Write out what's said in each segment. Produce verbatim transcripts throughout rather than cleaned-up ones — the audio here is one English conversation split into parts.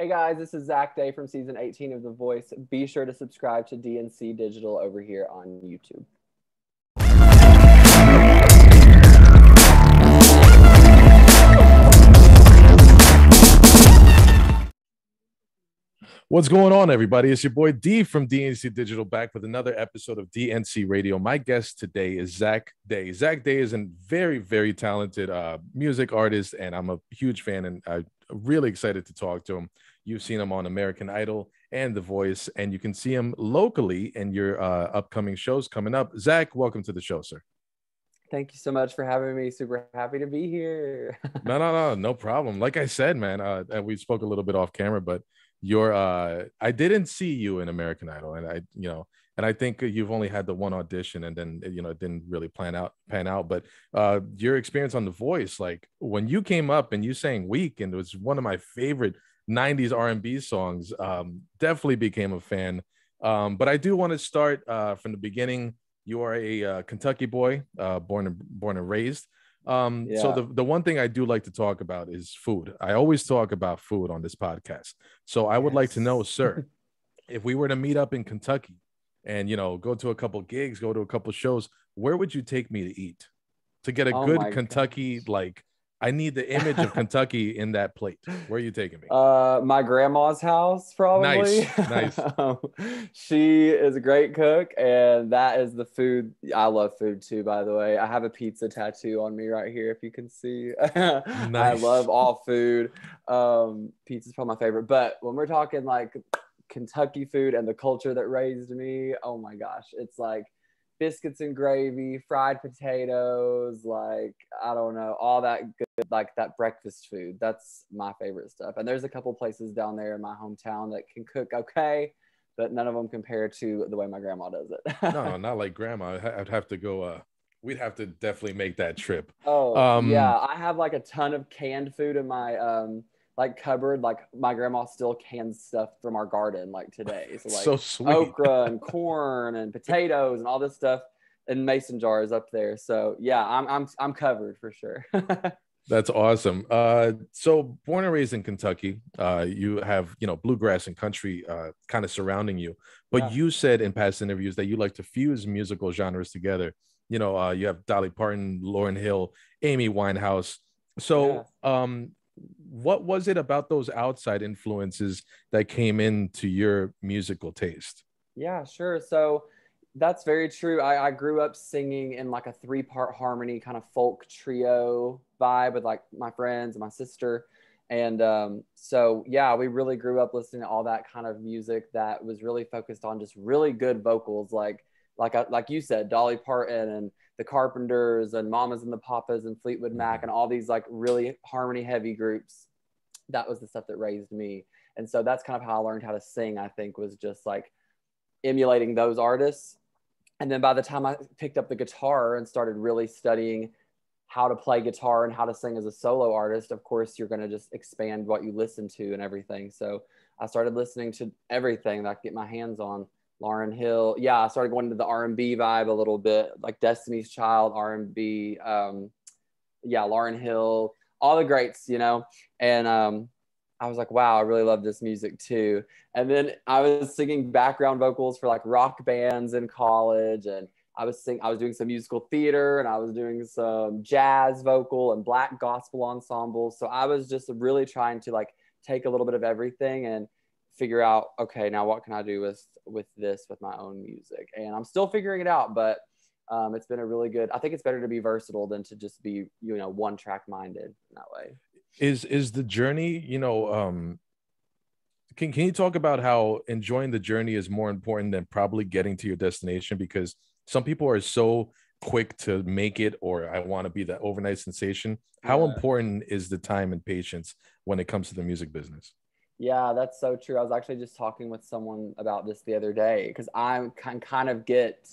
Hey guys, this is Zach Day from season eighteen of The Voice. Be sure to subscribe to D N C Digital over here on YouTube. What's going on, everybody? It's your boy D from D N C Digital back with another episode of D N C Radio. My guest today is Zach Day. Zach Day is a very, very talented uh, music artist, and I'm a huge fan, and I'm really excited to talk to him. You've seen him on American Idol and The Voice, and you can see him locally in your uh, upcoming shows coming up. Zach, welcome to the show, sir. Thank you so much for having me. Super happy to be here. no, no, no, no problem. Like I said, man, uh, we spoke a little bit off camera, but your uh, I didn't see you in American Idol, and I, you know, and I think you've only had the one audition, and then you know it didn't really plan out, pan out. But uh, your experience on The Voice, like when you came up and you sang "Weak," and it was one of my favorite nineties R and B songs. Um, definitely became a fan. Um, but I do want to start uh, from the beginning. You are a uh, Kentucky boy, uh, born and born and raised. Um, yeah. So the, the one thing I do like to talk about is food. I always talk about food on this podcast. So I would yes. like to know, sir, if we were to meet up in Kentucky and, you know, go to a couple gigs, go to a couple shows, where would you take me to eat to get a oh good Kentucky? Gosh. Like, I need the image of Kentucky in that plate. Where are you taking me? Uh, my grandma's house, probably. Nice, nice. um, she is a great cook, and that is the food. I love food, too, by the way. I have a pizza tattoo on me right here, if you can see. Nice. I love all food. Um, pizza's probably my favorite. But when we're talking, like, Kentucky food and the culture that raised me, oh, my gosh. It's like biscuits and gravy, fried potatoes, like, I don't know, all that good, like that breakfast food. That's my favorite stuff. And there's a couple places down there in my hometown that can cook okay, but none of them compare to the way my grandma does it. No, not like grandma. I'd have to go, uh, we'd have to definitely make that trip. Oh, um, yeah. I have like a ton of canned food in my, um, like cupboard. Like my grandma still cans stuff from our garden, like today. So like so sweet. Okra and corn and potatoes and all this stuff in mason jars up there. So yeah, I'm I'm I'm covered for sure. That's awesome. Uh, so born and raised in Kentucky, uh, you have you know bluegrass and country uh, kind of surrounding you. But yeah. you said in past interviews that you like to fuse musical genres together. You know, uh, you have Dolly Parton, Lauryn Hill, Amy Winehouse. So. Yeah. Um, what was it about those outside influences that came into your musical taste? Yeah, sure. So that's very true. I, I grew up singing in like a three-part harmony kind of folk trio vibe with like my friends and my sister. And um, so, yeah, we really grew up listening to all that kind of music that was really focused on just really good vocals. Like, like, I, like you said, Dolly Parton and The Carpenters and Mamas and the Papas and Fleetwood Mac and all these like really harmony heavy groups. That was the stuff that raised me. And so that's kind of how I learned how to sing, I think, was just like emulating those artists. And then by the time I picked up the guitar and started really studying how to play guitar and how to sing as a solo artist, of course, you're going to just expand what you listen to and everything. So I started listening to everything that I could get my hands on. Lauryn Hill. Yeah, I started going to the R and B vibe a little bit, like Destiny's Child, R and B. Um, yeah, Lauryn Hill, all the greats, you know. And um, I was like, wow, I really love this music too. And then I was singing background vocals for like rock bands in college. And I was sing- I was doing some musical theater, and I was doing some jazz vocal and black gospel ensembles. So I was just really trying to like take a little bit of everything and figure out, okay, now what can I do with with this with my own music? And I'm still figuring it out, but um, it's been a really good, I think it's better to be versatile than to just be, you know, one track minded in that way. Is is the journey, you know, um, can, can you talk about how enjoying the journey is more important than probably getting to your destination? Because some people are so quick to make it, or I want to be that overnight sensation. How yeah. important is the time and patience when it comes to the music business? Yeah, that's so true. I was actually just talking with someone about this the other day, because I can kind of get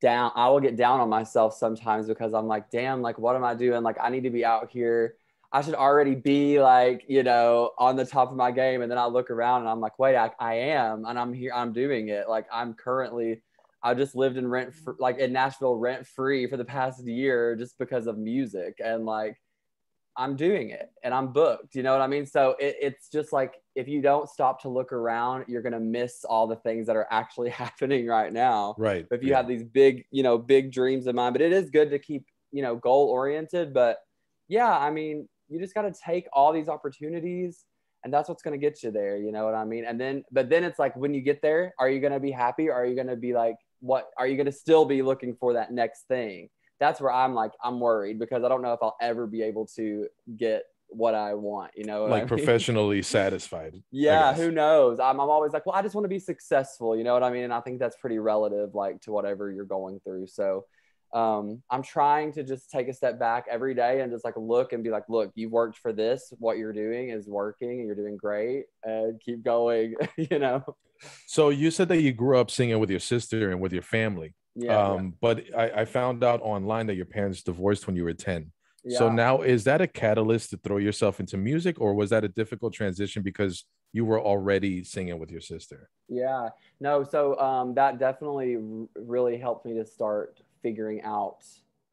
down. I will get down on myself sometimes because I'm like, damn, like, what am I doing? Like, I need to be out here. I should already be like, you know, on the top of my game. And then I look around and I'm like, wait, I, I am. And I'm here. I'm doing it. Like, I'm currently, I just lived in rent, for, like in Nashville rent free for the past year just because of music. And like, I'm doing it and I'm booked. You know what I mean? So it, it's just like, if you don't stop to look around, you're going to miss all the things that are actually happening right now. Right. But if you yeah. have these big, you know, big dreams in mind, but it is good to keep, you know, goal oriented. But yeah, I mean, you just got to take all these opportunities, and that's what's going to get you there. You know what I mean? And then, but then it's like, when you get there, are you going to be happy? Or are you going to be like, what are you going to still be looking for that next thing? That's where I'm like, I'm worried, because I don't know if I'll ever be able to get what I want, you know, like professionally satisfied. Yeah. Who knows? I'm, I'm always like, well, I just want to be successful. You know what I mean? And I think that's pretty relative, like, to whatever you're going through. So um, I'm trying to just take a step back every day and just like look and be like, look, you've worked for this, what you're doing is working, and you're doing great, and keep going, you know? So you said that you grew up singing with your sister and with your family. Yeah, um yeah. But I, I found out online that your parents divorced when you were ten. Yeah. So now, is that a catalyst to throw yourself into music, or was that a difficult transition because you were already singing with your sister? Yeah, no, so um that definitely really helped me to start figuring out,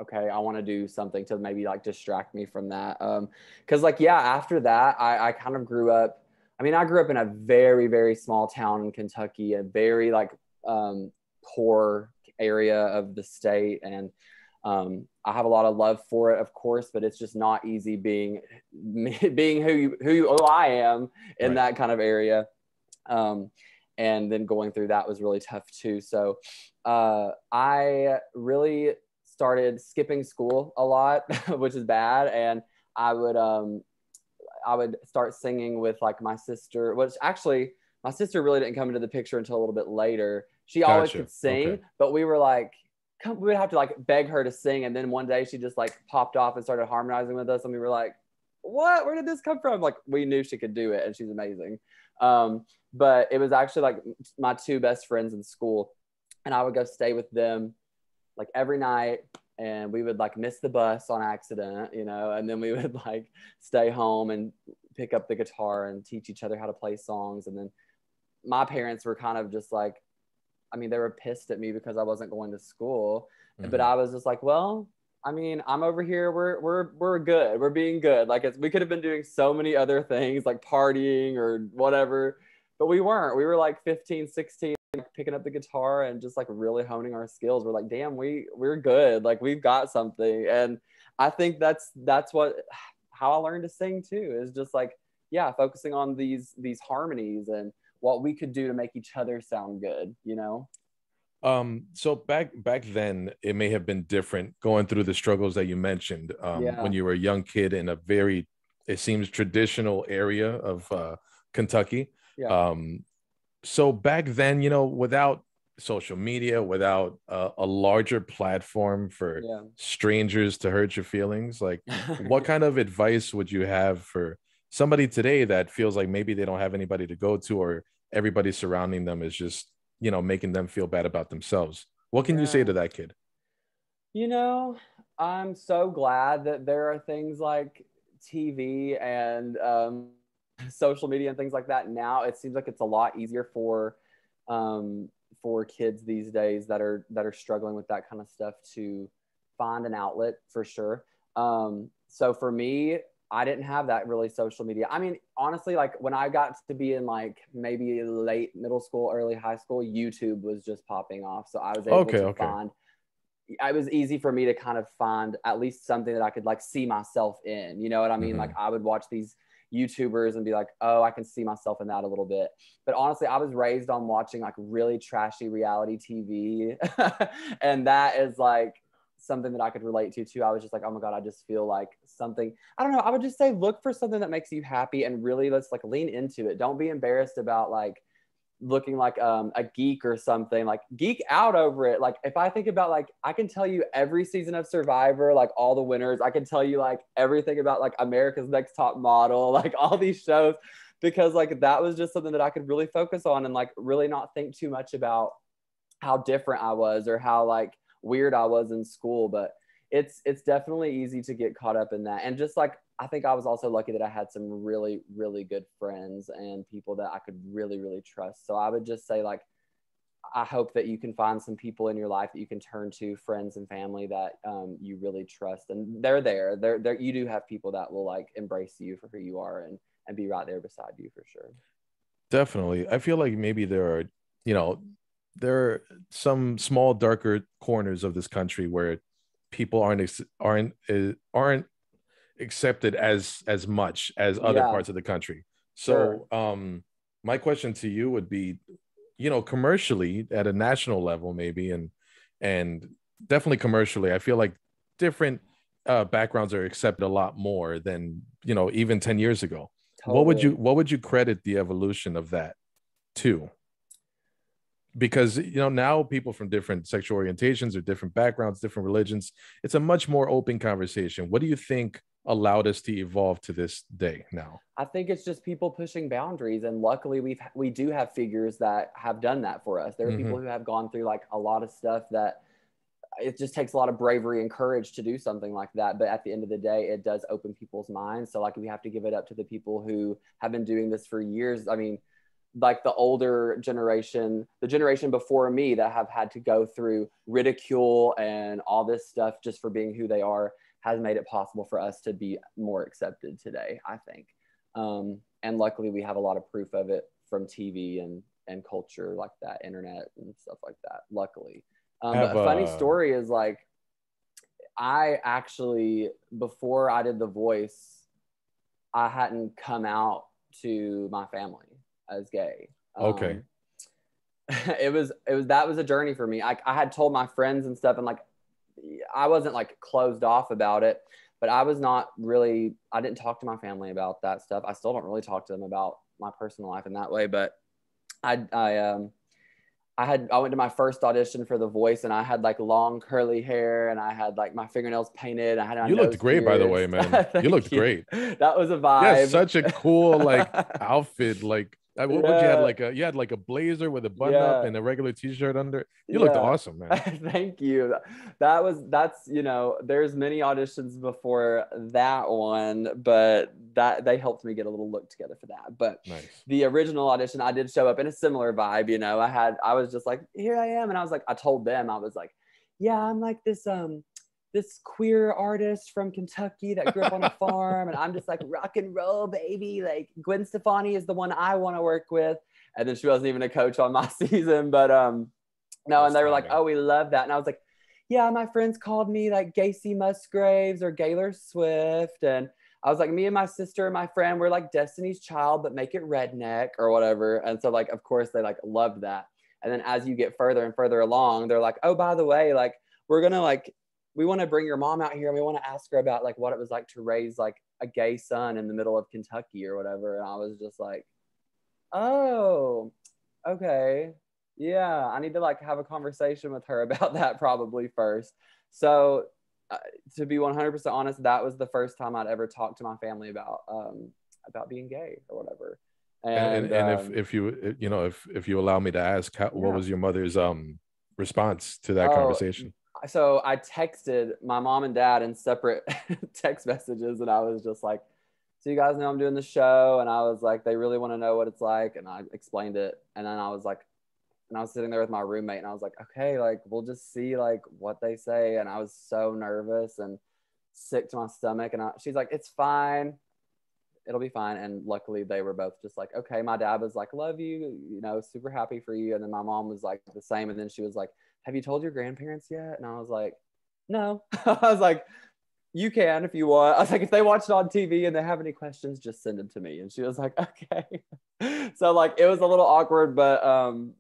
okay, I want to do something to maybe like distract me from that, um because like yeah after that I, I kind of grew up. I mean, I grew up in a very very small town in Kentucky, a very like um poor area of the state, and um I have a lot of love for it, of course, but it's just not easy being being who you who you, oh, I am in right. that kind of area, um and then going through that was really tough too. So uh I really started skipping school a lot which is bad, and I would um I would start singing with like my sister, which actually my sister really didn't come into the picture until a little bit later. She gotcha. Always could sing, okay. but we were like, come, we would have to like beg her to sing. And then one day she just like popped off and started harmonizing with us. And we were like, what, where did this come from? Like, we knew she could do it, and she's amazing. Um, but it was actually like my two best friends in school, and I would go stay with them like every night. And we would like miss the bus on accident, you know, and then we would like stay home and pick up the guitar and teach each other how to play songs. And then my parents were kind of just like, I mean, they were pissed at me because I wasn't going to school, mm-hmm. but I was just like, well, I mean, I'm over here. We're, we're, we're good. We're being good. Like, it's, we could have been doing so many other things like partying or whatever, but we weren't. We were like fifteen, sixteen, picking up the guitar and just like really honing our skills. We're like, damn, we we're good. Like, we've got something. And I think that's, that's what, how I learned to sing too, is just like, yeah, focusing on these, these harmonies and what we could do to make each other sound good, you know? Um, so back back then, it may have been different going through the struggles that you mentioned um, yeah. when you were a young kid in a very, it seems, traditional area of uh, Kentucky. Yeah. Um, so back then, you know, without social media, without uh, a larger platform for yeah. strangers to hurt your feelings, like what kind of advice would you have for somebody today that feels like maybe they don't have anybody to go to, or everybody surrounding them is just, you know, making them feel bad about themselves? What can yeah. you say to that kid? You know, I'm so glad that there are things like T V and um, social media and things like that. Now it seems like it's a lot easier for, um, for kids these days that are, that are struggling with that kind of stuff to find an outlet, for sure. Um, so for me, I didn't have that really social media. I mean, honestly, like when I got to be in like maybe late middle school, early high school, YouTube was just popping off. So I was able okay, to okay. find, it was easy for me to kind of find at least something that I could like see myself in, you know what I mean? Mm-hmm. Like I would watch these YouTubers and be like, oh, I can see myself in that a little bit. But honestly, I was raised on watching like really trashy reality T V. And that is like something that I could relate to too. I was just like, oh my God, I just feel like something, I don't know. I would just say, look for something that makes you happy, and really let's like lean into it. Don't be embarrassed about like looking like um, a geek or something. Like, geek out over it. Like, if I think about like, I can tell you every season of Survivor, like all the winners. I can tell you like everything about like America's Next Top Model, like all these shows, because like that was just something that I could really focus on and like really not think too much about how different I was or how like weird I was in school. But it's it's definitely easy to get caught up in that. And just like, I think I was also lucky that I had some really really good friends and people that I could really really trust. So I would just say, like, I hope that you can find some people in your life that you can turn to, friends and family that um, you really trust. And they're there. They're, they're, you do have people that will like embrace you for who you are and, and be right there beside you for sure. Definitely. I feel like maybe there are, you know, there are some small darker corners of this country where people aren't, aren't, aren't accepted as, as much as other yeah. parts of the country. So sure. um, my question to you would be, you know, commercially at a national level, maybe, and and definitely commercially, I feel like different uh, backgrounds are accepted a lot more than, you know, even ten years ago. Totally. What would you what would you credit the evolution of that to? Because, you know, now people from different sexual orientations or different backgrounds, different religions, it's a much more open conversation. What do you think allowed us to evolve to this day now? I think it's just people pushing boundaries, and luckily we've we do have figures that have done that for us. There are mm-hmm. people who have gone through like a lot of stuff that it just takes a lot of bravery and courage to do something like that, but at the end of the day it does open people's minds. So like we have to give it up to the people who have been doing this for years. I mean, like the older generation, the generation before me that have had to go through ridicule and all this stuff just for being who they are has made it possible for us to be more accepted today, I think. Um, and luckily we have a lot of proof of it from T V and, and culture like that, internet and stuff like that, luckily. Um, but a funny story is like, I actually, before I did The Voice, I hadn't come out to my family as gay. Um, okay. It was, it was, that was a journey for me. I, I had told my friends and stuff, and like, I wasn't like closed off about it, but I was not really, I didn't talk to my family about that stuff. I still don't really talk to them about my personal life in that way, but I, I, um, I had, I went to my first audition for The Voice, and I had like long curly hair, and I had like my fingernails painted. I had my you looked great, ears. By the way, man. You looked you. great. That was a vibe. Yeah, such a cool like outfit. Like, I, what, yeah. you had like a you had like a blazer with a button yeah. up and a regular t-shirt under. You yeah. looked awesome, man. Thank you. That was that's you know there's many auditions before that one, but that they helped me get a little look together for that. But nice. The original audition, I did show up in a similar vibe. You know, I had I was just like, here I am, and I was like, I told them I was like, yeah, I'm like this um. this queer artist from Kentucky that grew up on a farm, and I'm just like rock and roll, baby. Like Gwen Stefani is the one I want to work with. And then she wasn't even a coach on my season, but um, no. And they were like, "Oh, we love that." And I was like, "Yeah, my friends called me like Kacey Musgraves or Gaylor Swift." And I was like, "Me and my sister and my friend, we're like Destiny's Child, but make it redneck or whatever." And so like, of course, they like loved that. And then as you get further and further along, they're like, "Oh, by the way, like we're gonna like." We want to bring your mom out here, and we want to ask her about like what it was like to raise like a gay son in the middle of Kentucky or whatever. And I was just like, oh, okay. Yeah. I need to like have a conversation with her about that probably first. So uh, to be one hundred percent honest, that was the first time I'd ever talked to my family about, um, about being gay or whatever. And, and, and um, if, if you, you know, if, if you allow me to ask, how, what yeah. was your mother's um, response to that oh, conversation? So I texted my mom and dad in separate text messages, and I was just like, so you guys know I'm doing the show, and I was like, they really want to know what it's like, and I explained it. And then I was like, and I was sitting there with my roommate, and I was like, okay, like we'll just see like what they say. And I was so nervous and sick to my stomach, and I, she's like, it's fine, it'll be fine. And luckily they were both just like, okay. My dad was like, love you, you know, super happy for you. And then my mom was like the same, and then she was like, have you told your grandparents yet? And I was like, no. I was like, you can if you want. I was like, if they watch it on T V and they have any questions, just send them to me. And she was like, okay. So like, it was a little awkward, but um,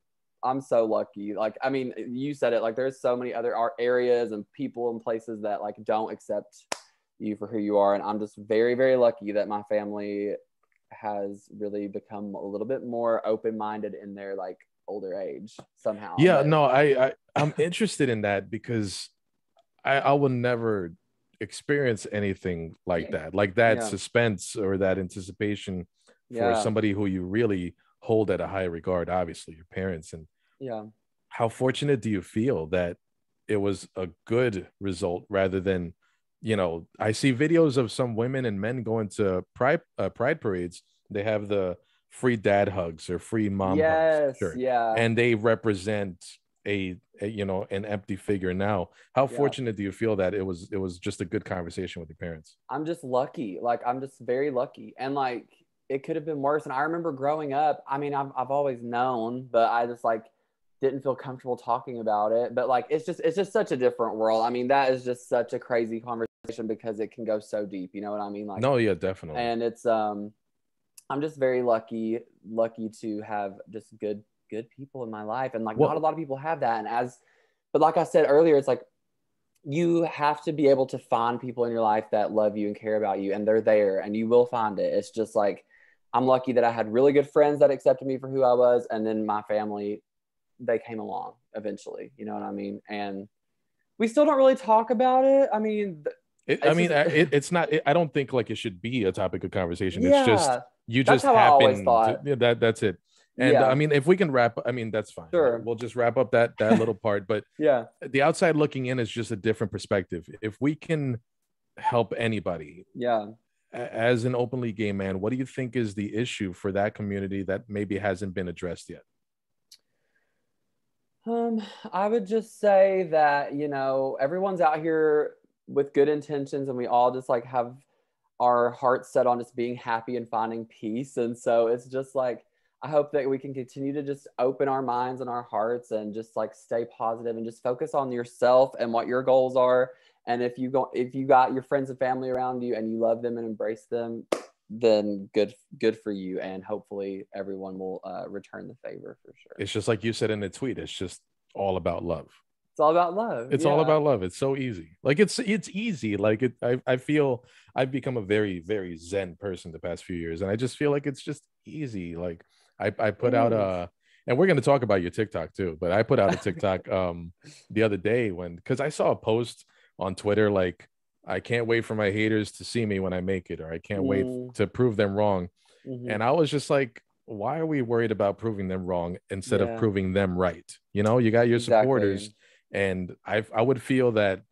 I'm so lucky. Like, I mean, you said it, like there's so many other art areas and people and places that like don't accept you for who you are. And I'm just very, very lucky that my family has really become a little bit more open-minded in their like older age somehow. Yeah, but no, I, I I'm interested in that because I I will never experience anything like that, like that yeah. suspense or that anticipation for yeah. somebody who you really hold at a high regard, obviously your parents. And yeah, how fortunate do you feel that it was a good result rather than, you know, I see videos of some women and men going to pride uh, pride parades. They have the free dad hugs or free mom yes, hugs. Sure. Yeah. And they represent a, a, you know, an empty figure now. How yeah. fortunate do you feel that it was, it was just a good conversation with your parents? I'm just lucky. Like, I'm just very lucky. And like, it could have been worse. And I remember growing up, I mean, I've, I've always known, but I just like, didn't feel comfortable talking about it. But like, it's just, it's just such a different world. I mean, that is just such a crazy conversation because it can go so deep. You know what I mean? Like, no, yeah, definitely. And it's, um, I'm just very lucky, lucky to have just good, good people in my life. And like, well, not a lot of people have that. And as, but like I said earlier, it's like, you have to be able to find people in your life that love you and care about you, and they're there, and you will find it. It's just like, I'm lucky that I had really good friends that accepted me for who I was. And then my family, they came along eventually, you know what I mean? And we still don't really talk about it. I mean, it, I mean, just, it, it's not, it, I don't think like it should be a topic of conversation. Yeah, it's just, you just happen to, yeah, that that's it. And yeah. I mean, if we can wrap, I mean, that's fine. Sure. We'll just wrap up that, that little part, but yeah, the outside looking in is just a different perspective. If we can help anybody, yeah, as an openly gay man, what do you think is the issue for that community that maybe hasn't been addressed yet? Um, I would just say that, you know, everyone's out here with good intentions, and we all just like have our hearts set on just being happy and finding peace. And so it's just like, I hope that we can continue to just open our minds and our hearts and just like stay positive and just focus on yourself and what your goals are. And if you go, if you got your friends and family around you and you love them and embrace them, then good good for you, and hopefully everyone will uh return the favor for sure. It's just like you said in the tweet, it's just all about love. It's all about love. It's yeah. all about love. It's so easy. Like it's it's easy. Like it I, I feel I've become a very, very zen person the past few years, and I just feel like it's just easy. Like I, I put Ooh. out a, and we're going to talk about your TikTok too, but I put out a TikTok um the other day when, because I saw a post on Twitter like, I can't wait for my haters to see me when I make it, or I can't mm. wait to prove them wrong. Mm-hmm. And I was just like, why are we worried about proving them wrong instead yeah. of proving them right? You know, you got your exactly. supporters, and I I would feel that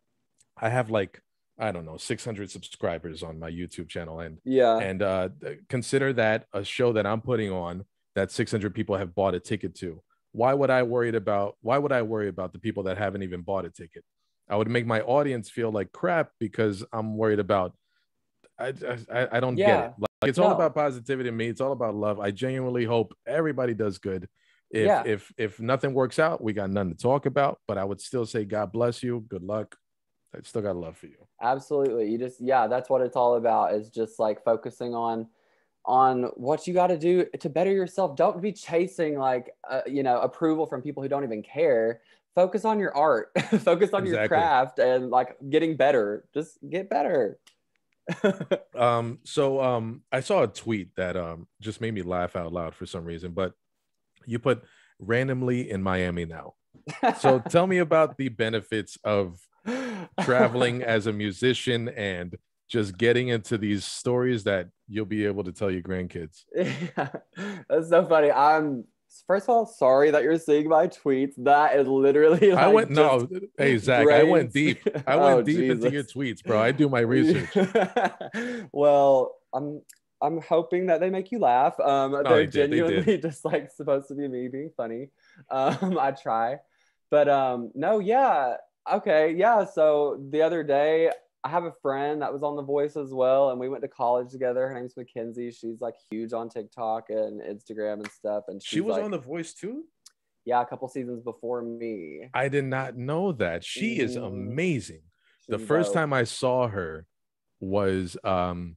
I have like, I don't know, six hundred subscribers on my YouTube channel. And yeah, and uh, consider that a show that I'm putting on that six hundred people have bought a ticket to. Why would I worry about, why would I worry about the people that haven't even bought a ticket? I would make my audience feel like crap because I'm worried about, I I, I don't yeah. get it. Like, it's no. all about positivity to me. It's all about love. I genuinely hope everybody does good. If, yeah. if, if nothing works out, we got nothing to talk about, but I would still say, God bless you. Good luck. I still got love for you. Absolutely. You just, yeah, that's what it's all about, is just like focusing on, on what you got to do to better yourself. Don't be chasing like, uh, you know, approval from people who don't even care. Focus on your art, focus on exactly. your craft, and like getting better, just get better. um, so um, I saw a tweet that um, just made me laugh out loud for some reason, but you put randomly in Miami now. So tell me about the benefits of traveling as a musician and just getting into these stories that you'll be able to tell your grandkids. Yeah. That's so funny. I'm First of all, sorry that you're seeing my tweets. That is literally like I went no, hey Zach, grains. I went deep. I went oh, deep Jesus. into your tweets, bro. I do my research. Well, I'm I'm hoping that they make you laugh. Um, no, they're they genuinely they just like supposed to be me being funny. Um, I try, but um, no, yeah, okay, yeah. So the other day, I have a friend that was on The Voice as well, and we went to college together. Her name's Mackenzie. She's like huge on TikTok and Instagram and stuff. And she was like, on The Voice too? Yeah, a couple seasons before me. I did not know that. She mm. is amazing. She the first dope. time I saw her was, um,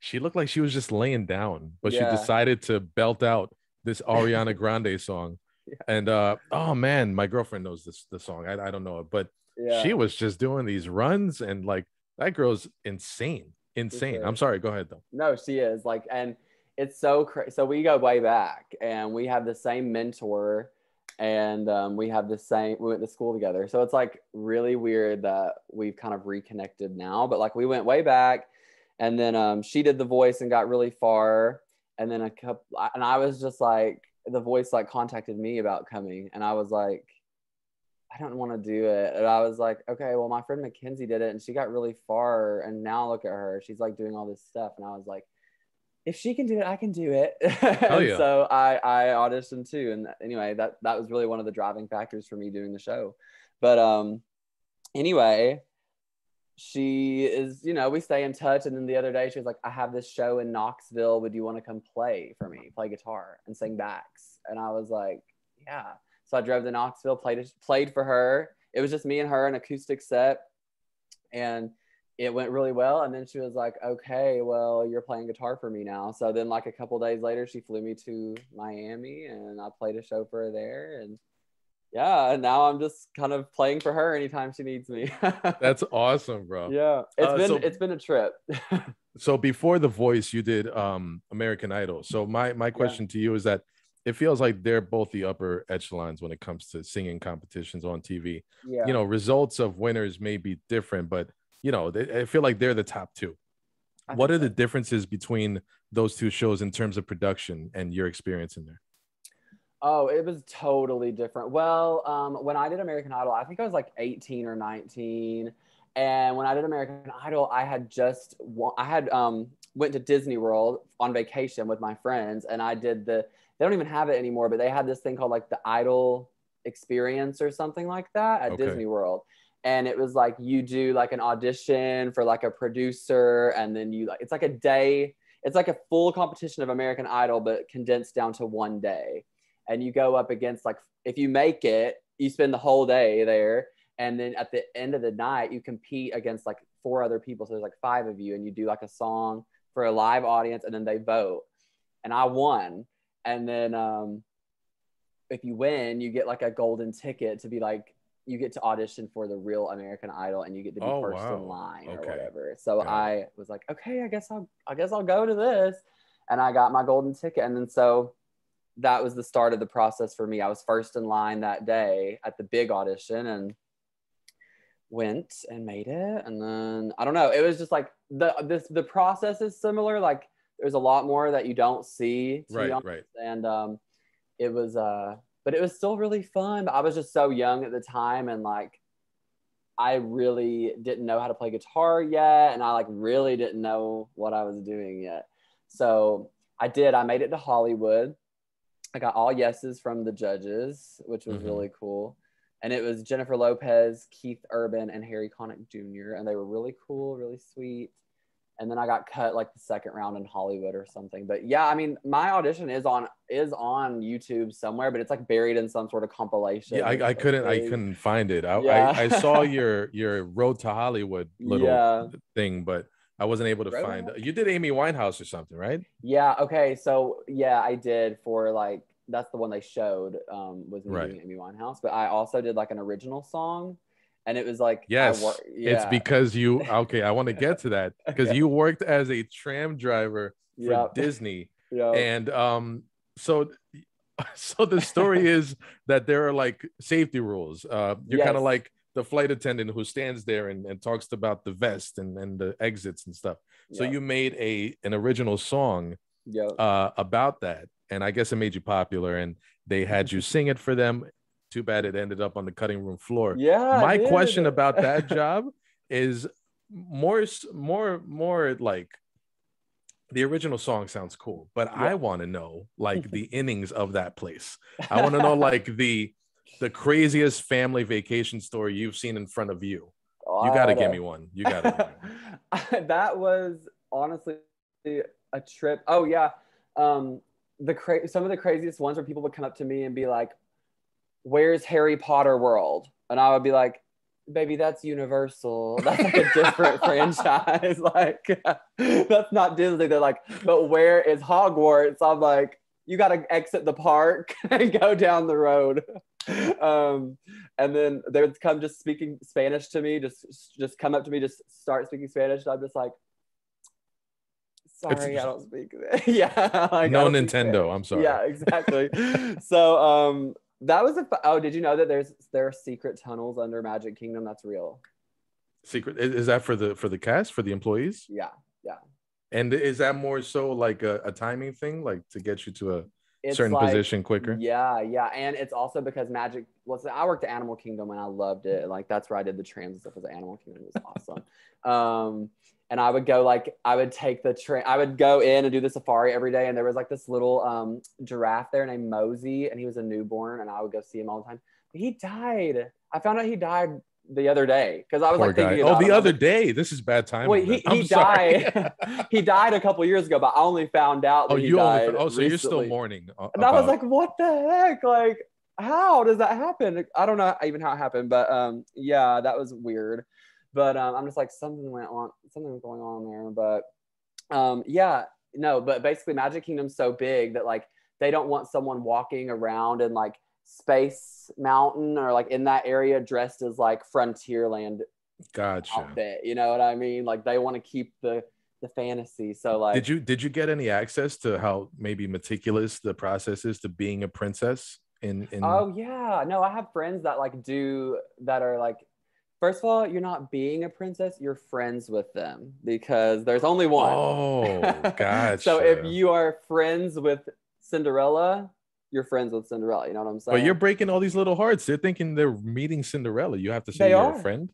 she looked like she was just laying down, but yeah. she decided to belt out this Ariana Grande song. Yeah. And uh, oh man, my girlfriend knows this the song. I, I don't know it, but yeah. she was just doing these runs, and like that girl's insane, insane. I'm sorry, go ahead though. No, she is like, and it's so crazy. So we go way back, and we have the same mentor, and um, we have the same. We went to school together, so it's like really weird that we've kind of reconnected now. But like we went way back, and then um, she did The Voice and got really far, and then a couple, and I was just like, The Voice like contacted me about coming, and I was like, I don't want to do it. And I was like, okay, well, my friend Mackenzie did it and she got really far, and now look at her. She's like doing all this stuff. And I was like, if she can do it, I can do it. Oh, yeah. So I, I auditioned too. And anyway, that, that was really one of the driving factors for me doing the show. But um, anyway, she is, you know, we stay in touch. And then the other day she was like, I have this show in Knoxville. Would you want to come play for me, play guitar and sing backs? And I was like, yeah. So I drove to Knoxville, played, played for her. It was just me and her, an acoustic set. And it went really well. And then she was like, okay, well, you're playing guitar for me now. So then like a couple of days later, she flew me to Miami and I played a show for her there. And yeah, now I'm just kind of playing for her anytime she needs me. That's awesome, bro. Yeah, it's uh, been so, it's been a trip. So before The Voice, you did um, American Idol. So my, my question yeah. to you is that it feels like they're both the upper echelons when it comes to singing competitions on T V. Yeah. You know, results of winners may be different, but you know, they, I feel like they're the top two. I what are so. the differences between those two shows in terms of production and your experience in there? Oh, it was totally different. Well, um, when I did American Idol, I think I was like eighteen or nineteen. And when I did American Idol, I had just, I had um, went to Disney World on vacation with my friends. And I did the, they don't even have it anymore, but they had this thing called like the Idol Experience or something like that at okay. Disney World. And it was like, you do like an audition for like a producer, and then you like, it's like a day, it's like a full competition of American Idol, but condensed down to one day. And you go up against like, if you make it, you spend the whole day there. And then at the end of the night, you compete against like four other people. So there's like five of you, and you do like a song for a live audience, and then they vote. And I won. And then um, if you win, you get like a golden ticket to be like, you get to audition for the real American Idol, and you get to be oh, first wow. in line okay. or whatever. So yeah. I was like, okay, I guess I'll, I guess I'll go to this. And I got my golden ticket. And then so that was the start of the process for me. I was first in line that day at the big audition and went and made it. And then, I don't know, it was just like the, this, the process is similar. Like there's a lot more that you don't see. To right, right. And um, it was, uh, but it was still really fun. I was just so young at the time, and like I really didn't know how to play guitar yet, and I like really didn't know what I was doing yet. So I did. I made it to Hollywood. I got all yeses from the judges, which was mm-hmm. really cool. And it was Jennifer Lopez, Keith Urban, and Harry Connick Junior And they were really cool, really sweet. And then I got cut like the second round in Hollywood or something. But yeah, I mean, my audition is on is on YouTube somewhere, but it's like buried in some sort of compilation. Yeah, I, I couldn't I couldn't find it. I, yeah. I, I saw your your Road to Hollywood little yeah. thing, but I wasn't able to Road find. To- you did Amy Winehouse or something, right? Yeah. Okay. So yeah, I did for like that's the one they showed um, was me right. Amy Winehouse, but I also did like an original song. And it was like, yes, wor- yeah. it's because you, okay, I want to get to that because yeah. you worked as a tram driver for yep. Disney. Yep. And um, so, so the story is that there are like safety rules. Uh, you're yes. kind of like the flight attendant who stands there and, and talks about the vest and, and the exits and stuff. So yep. you made a, an original song yep. uh, about that. And I guess it made you popular, and they had you sing it for them. Too bad it ended up on the cutting room floor. Yeah. My question about that job is more, more, more like the original song sounds cool, but yeah. I want to know like the innings of that place. I want to know like the the craziest family vacation story you've seen in front of you. Oh, you got to give me one. You got to. That was honestly a trip. Oh yeah, um, the cra- some of the craziest ones where people would come up to me and be like, where's Harry Potter World? And I would be like, baby, that's Universal. That's like a different franchise. Like, that's not Disney. They're like, but where is Hogwarts? I'm like, you got to exit the park and go down the road. Um, and then they would come just speaking Spanish to me, just just come up to me, just start speaking Spanish. And I'm just like, sorry, it's, I don't speak. yeah. Like, no Nintendo. Spanish. I'm sorry. Yeah, exactly. So, um, that was a oh did you know that there's there are secret tunnels under Magic Kingdom? That's real. Secret is that for the for the cast, for the employees? Yeah, yeah. And is that more so like a, a timing thing, like to get you to a it's certain like, position quicker? Yeah, yeah. And it's also because Magic well, I worked at Animal Kingdom and I loved it. Like that's where I did the trams and stuff with Animal Kingdom. It was awesome. um And I would go like, I would take the train, I would go in and do the safari every day. And there was like this little um, giraffe there named Mosey, and he was a newborn, and I would go see him all the time. But he died. I found out he died the other day. Cause I was Poor like, thinking about oh, the him. other day, this is bad timing. Wait, he, he died, he died a couple years ago, but I only found out that oh, he you died only, Oh, so recently. You're still mourning. About... And I was like, what the heck? Like, how does that happen? I don't know even how it happened, but um, yeah, that was weird. But um, I'm just like, something went on, something was going on there. But um, yeah, no, but basically Magic Kingdom's so big that like, they don't want someone walking around in like Space Mountain or like in that area dressed as like Frontierland gotcha. outfit. You know what I mean? Like they want to keep the, the fantasy. So like, did you, did you get any access to how maybe meticulous the process is to being a princess in, in... Oh yeah. No, I have friends that like do, that are like, first of all, you're not being a princess, you're friends with them because there's only one. Oh, gotcha. So if you are friends with Cinderella, you're friends with Cinderella. You know what I'm saying? But you're breaking all these little hearts. They're thinking they're meeting Cinderella. You have to say you're a friend?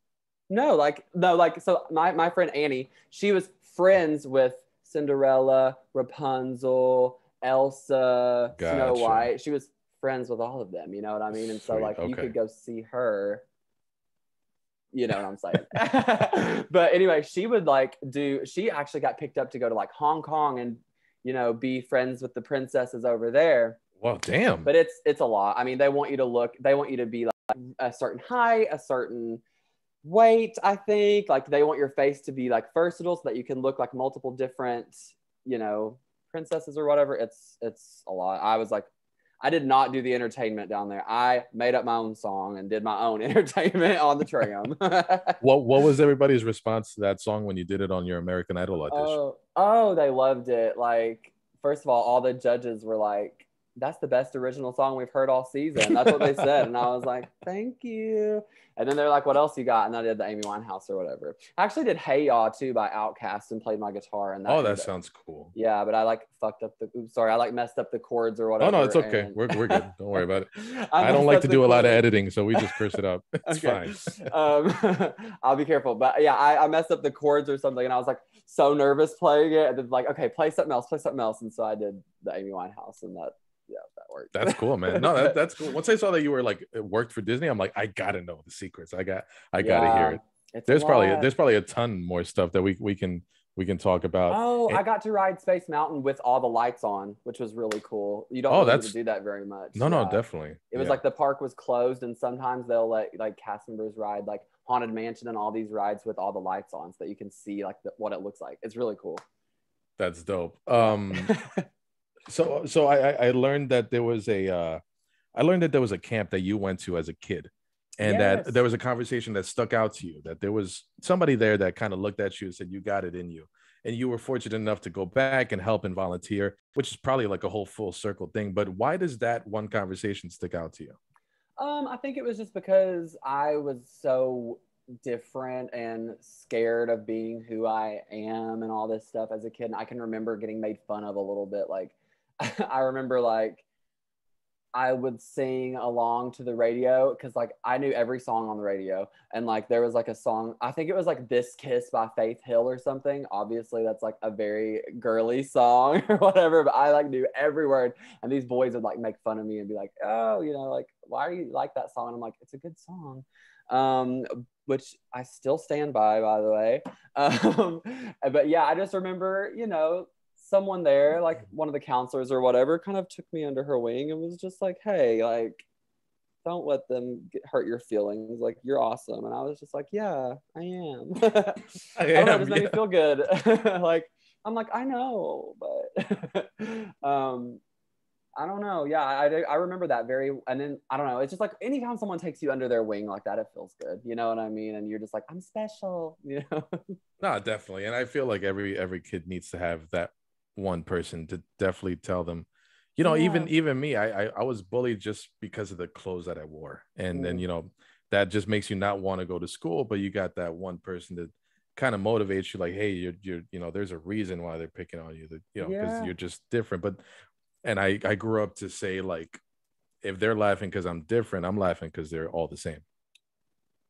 No, like, no, like, so my, my friend Annie, she was friends with Cinderella, Rapunzel, Elsa, gotcha. Snow White. She was friends with all of them. You know what I mean? And so, Sweet. like, okay. you could go see her. You know what I'm saying? But anyway, she would like do, she actually got picked up to go to like Hong Kong and, you know, be friends with the princesses over there. Well, damn. But it's, it's a lot. I mean, they want you to look, they want you to be like a certain height, a certain weight, I think. Like they want your face to be like versatile so that you can look like multiple different, you know, princesses or whatever. It's, it's a lot. I was like, I did not do the entertainment down there. I made up my own song and did my own entertainment on the tram. What What was everybody's response to that song when you did it on your American Idol audition? Oh, oh, they loved it. Like, first of all, all the judges were like, that's the best original song we've heard all season. That's what they said. And I was like, thank you. And then they're like, what else you got? And I did the Amy Winehouse or whatever. I actually did Hey Ya too by Outkast and played my guitar. And that oh, that sounds cool. Yeah, but I like fucked up the, oops, sorry, I like messed up the chords or whatever. Oh, no, it's okay. And... we're, we're good. Don't worry about it. I, I don't like to do a lot of editing, so we just curse it up. It's okay. fine. um, I'll be careful. But yeah, I, I messed up the chords or something. And I was like so nervous playing it. And then like, okay, play something else, play something else. And so I did the Amy Winehouse and that. Yeah, that worked. That's cool, man. No, that, that's cool. Once I saw that you were like it worked for Disney, I'm like, I gotta know the secrets. I got, I yeah, gotta hear it. There's probably there's probably a ton more stuff that we we can we can talk about. Oh, and I got to ride Space Mountain with all the lights on, which was really cool. You don't oh, really do that very much. No, no, uh, definitely. It was yeah. like the park was closed, and sometimes they'll let like cast members ride like Haunted Mansion and all these rides with all the lights on, so that you can see like the, what it looks like. It's really cool. That's dope. Um. So, so I, I learned that there was a, uh, I learned that there was a camp that you went to as a kid, and yes. that there was a conversation that stuck out to you, that there was somebody there that kind of looked at you and said, you got it in you. And you were fortunate enough to go back and help and volunteer, which is probably like a whole full circle thing. But why does that one conversation stick out to you? Um, I think it was just because I was so different and scared of being who I am and all this stuff as a kid. And I can remember getting made fun of a little bit, like, I remember like I would sing along to the radio because like I knew every song on the radio, and like there was like a song, I think it was like This Kiss by Faith Hill or something. Obviously that's like a very girly song or whatever, but I like knew every word, and these boys would like make fun of me and be like, oh, you know, like why are you like that song? And I'm like, it's a good song, um which I still stand by by the way. Um but yeah, I just remember, you know, someone there, like one of the counselors or whatever, kind of took me under her wing and was just like, hey, like, don't let them get, hurt your feelings. Like, you're awesome. And I was just like, yeah, I am. I I am, know, it just yeah. made me feel good. Like, I'm like, I know, but um, I don't know. Yeah, I, I remember that very, and then, I don't know. It's just like, anytime someone takes you under their wing like that, it feels good. You know what I mean? And you're just like, I'm special, you know? No, definitely. And I feel like every every kid needs to have that one person to definitely tell them, you know. Yeah. even even me, I, I I was bullied just because of the clothes that I wore, and then mm. you know, that just makes you not want to go to school. But you got that one person that kind of motivates you, like, hey, you're you're you know, there's a reason why they're picking on you, that you know, because yeah. you're just different. But and I I grew up to say, like, if they're laughing because I'm different, I'm laughing because they're all the same.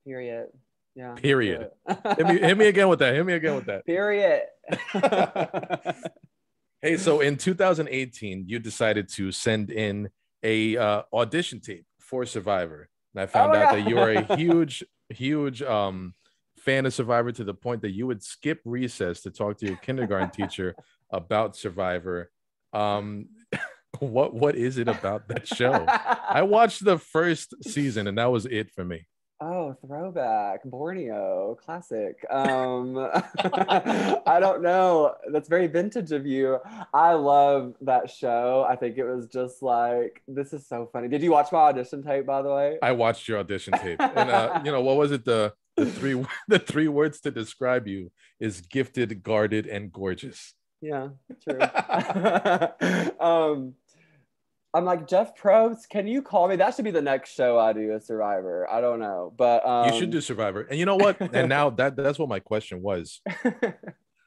Period. Yeah. Period. hit, me, hit me again with that. Hit me again with that. Period. Hey, so in two thousand eighteen, you decided to send in a uh, audition tape for Survivor. And I found oh, out yeah. that you are a huge, huge um, fan of Survivor, to the point that you would skip recess to talk to your kindergarten teacher about Survivor. Um, what What is it about that show? I watched the first season and that was it for me. Oh, throwback, Borneo, classic. Um, I don't know. That's very vintage of you. I love that show. I think it was just like, this is so funny. Did you watch my audition tape, by the way? I watched your audition tape. And, uh, you know, what was it? The, the, three, the three words to describe you is gifted, guarded, and gorgeous. Yeah, true. um, I'm like, Jeff Probst, can you call me? That should be the next show I do, a Survivor. I don't know, but um... you should do Survivor. And you know what? And now that that's what my question was.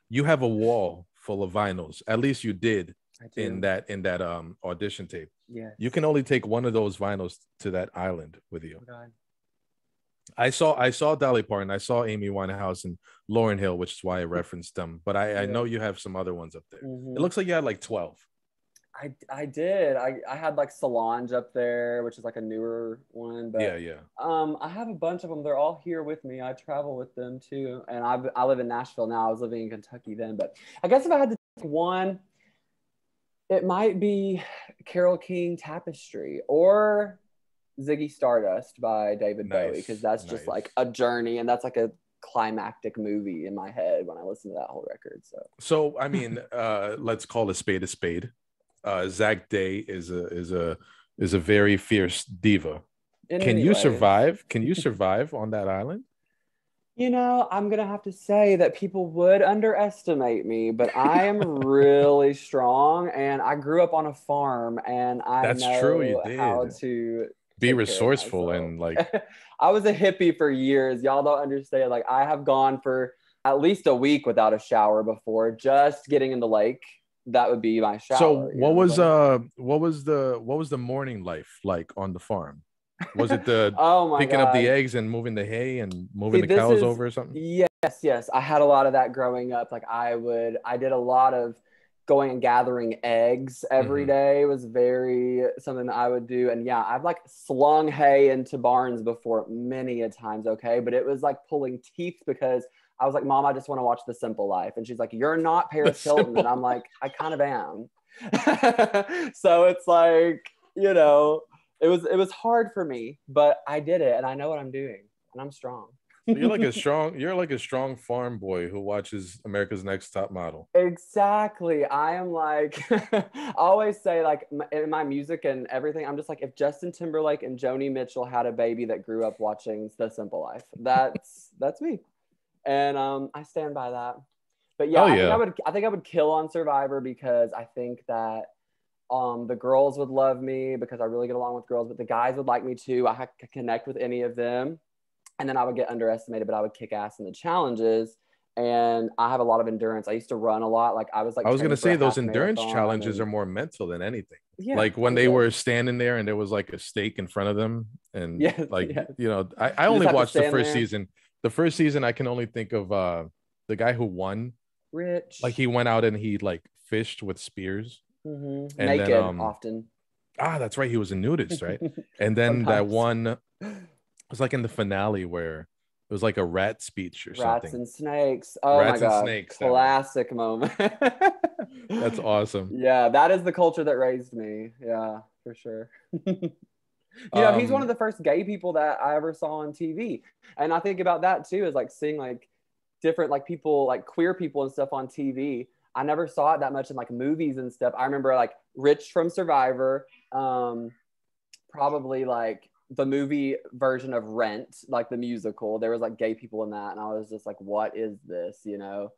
You have a wall full of vinyls. At least you did in that in that um audition tape. Yeah. You can only take one of those vinyls to that island with you. Oh, I saw I saw Dolly Parton. I saw Amy Winehouse and Lauryn Hill, which is why I referenced them. But I, yeah. I know you have some other ones up there. Mm-hmm. It looks like you had like twelve. I, I did. I, I had like Solange up there, which is like a newer one. But, yeah, yeah. Um, I have a bunch of them. They're all here with me. I travel with them too. And I, I live in Nashville now. I was living in Kentucky then. But I guess if I had to pick one, it might be Carole King, Tapestry, or Ziggy Stardust by David nice. Bowie, because that's nice. Just like a journey. And that's like a climactic movie in my head when I listen to that whole record. So, so I mean, uh, let's call a spade a spade. Uh, Zach Day is a is a is a very fierce diva. In Can you way. survive? Can you survive on that island? You know, I'm gonna have to say that people would underestimate me, but I am really strong, and I grew up on a farm, and I That's know true, you did. how to be resourceful and like. I was a hippie for years. Y'all don't understand. Like, I have gone for at least a week without a shower before, just getting in the lake. That would be my shower. So what you know, was but... uh what was the what was the morning life like on the farm? Was it the oh my picking God. up the eggs and moving the hay and moving See, the cows is, over or something? Yes, yes. I had a lot of that growing up. Like I would I did a lot of going and gathering eggs every mm-hmm. day. It was very something that I would do. And yeah, I've like slung hay into barns before many a times, okay? But it was like pulling teeth because I was like, Mom, I just want to watch The Simple Life. And she's like, you're not Paris Hilton. And I'm like, I kind of am. So it's like, you know, it was it was hard for me, but I did it and I know what I'm doing and I'm strong. You're like a strong, you're like a strong farm boy who watches America's Next Top Model. Exactly. I am like, I always say like in my music and everything, I'm just like, if Justin Timberlake and Joni Mitchell had a baby that grew up watching The Simple Life, that's that's me. And um, I stand by that. But yeah, oh, I, think yeah. I, would, I think I would kill on Survivor because I think that um, the girls would love me because I really get along with girls, but the guys would like me too. I could connect with any of them. And then I would get underestimated, but I would kick ass in the challenges. And I have a lot of endurance. I used to run a lot. Like I was like, I was going to say those endurance challenges and... are more mental than anything. Yeah, like when they yeah. were standing there and there was like a stake in front of them. And yes, like, yes. you know, I, I you only watched the first there. season. The first season, I can only think of uh, the guy who won. Rich. Like he went out and he like fished with spears. Mm-hmm. And naked then, um, often. Ah, that's right. He was a nudist, right? And then Sometimes. that one, it was like in the finale where it was like a rat speech or Rats something. Rats and snakes. Oh Rats my God. And snakes, Classic that moment. That's awesome. Yeah, that is the culture that raised me. Yeah, for sure. You know, um, he's one of the first gay people that I ever saw on T V. And I think about that too, is like seeing like different like people, like queer people and stuff on T V. I never saw it that much in like movies and stuff. I remember like Rich from Survivor, um, probably like the movie version of Rent, like the musical. There was like gay people in that. And I was just like, what is this, you know?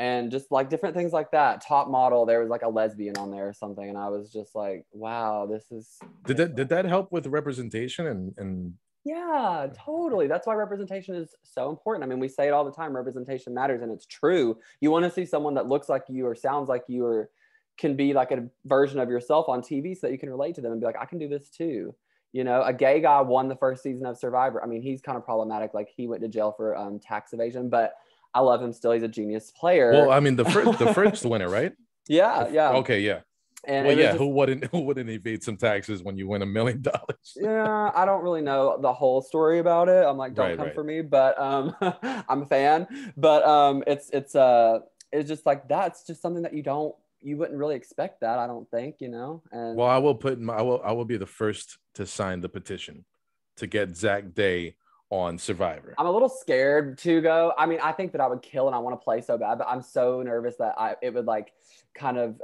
And just like different things like that. Top Model, there was like a lesbian on there or something. And I was just like, wow, this is. Did that, did that help with representation? And, and yeah, totally. That's why representation is so important. I mean, we say it all the time, representation matters, and it's true. You want to see someone that looks like you or sounds like you or can be like a version of yourself on T V so that you can relate to them and be like, I can do this too. You know, a gay guy won the first season of Survivor. I mean, he's kind of problematic. Like, he went to jail for um, tax evasion, but I love him still. He's a genius player. Well, I mean, the fr- the French winner, right? Yeah, the, yeah. Okay, yeah. And well, yeah, just, who wouldn't who wouldn't evade some taxes when you win a million dollars? Yeah, I don't really know the whole story about it. I'm like, don't right, come right. for me, but um, I'm a fan. But um, it's it's uh, it's just like that's just something that you don't you wouldn't really expect that. I don't think you know. And well, I will put in my, I will I will be the first to sign the petition to get Zach Day on Survivor. I'm a little scared to go. I mean, I think that I would kill and I want to play so bad, but I'm so nervous that I it would like kind of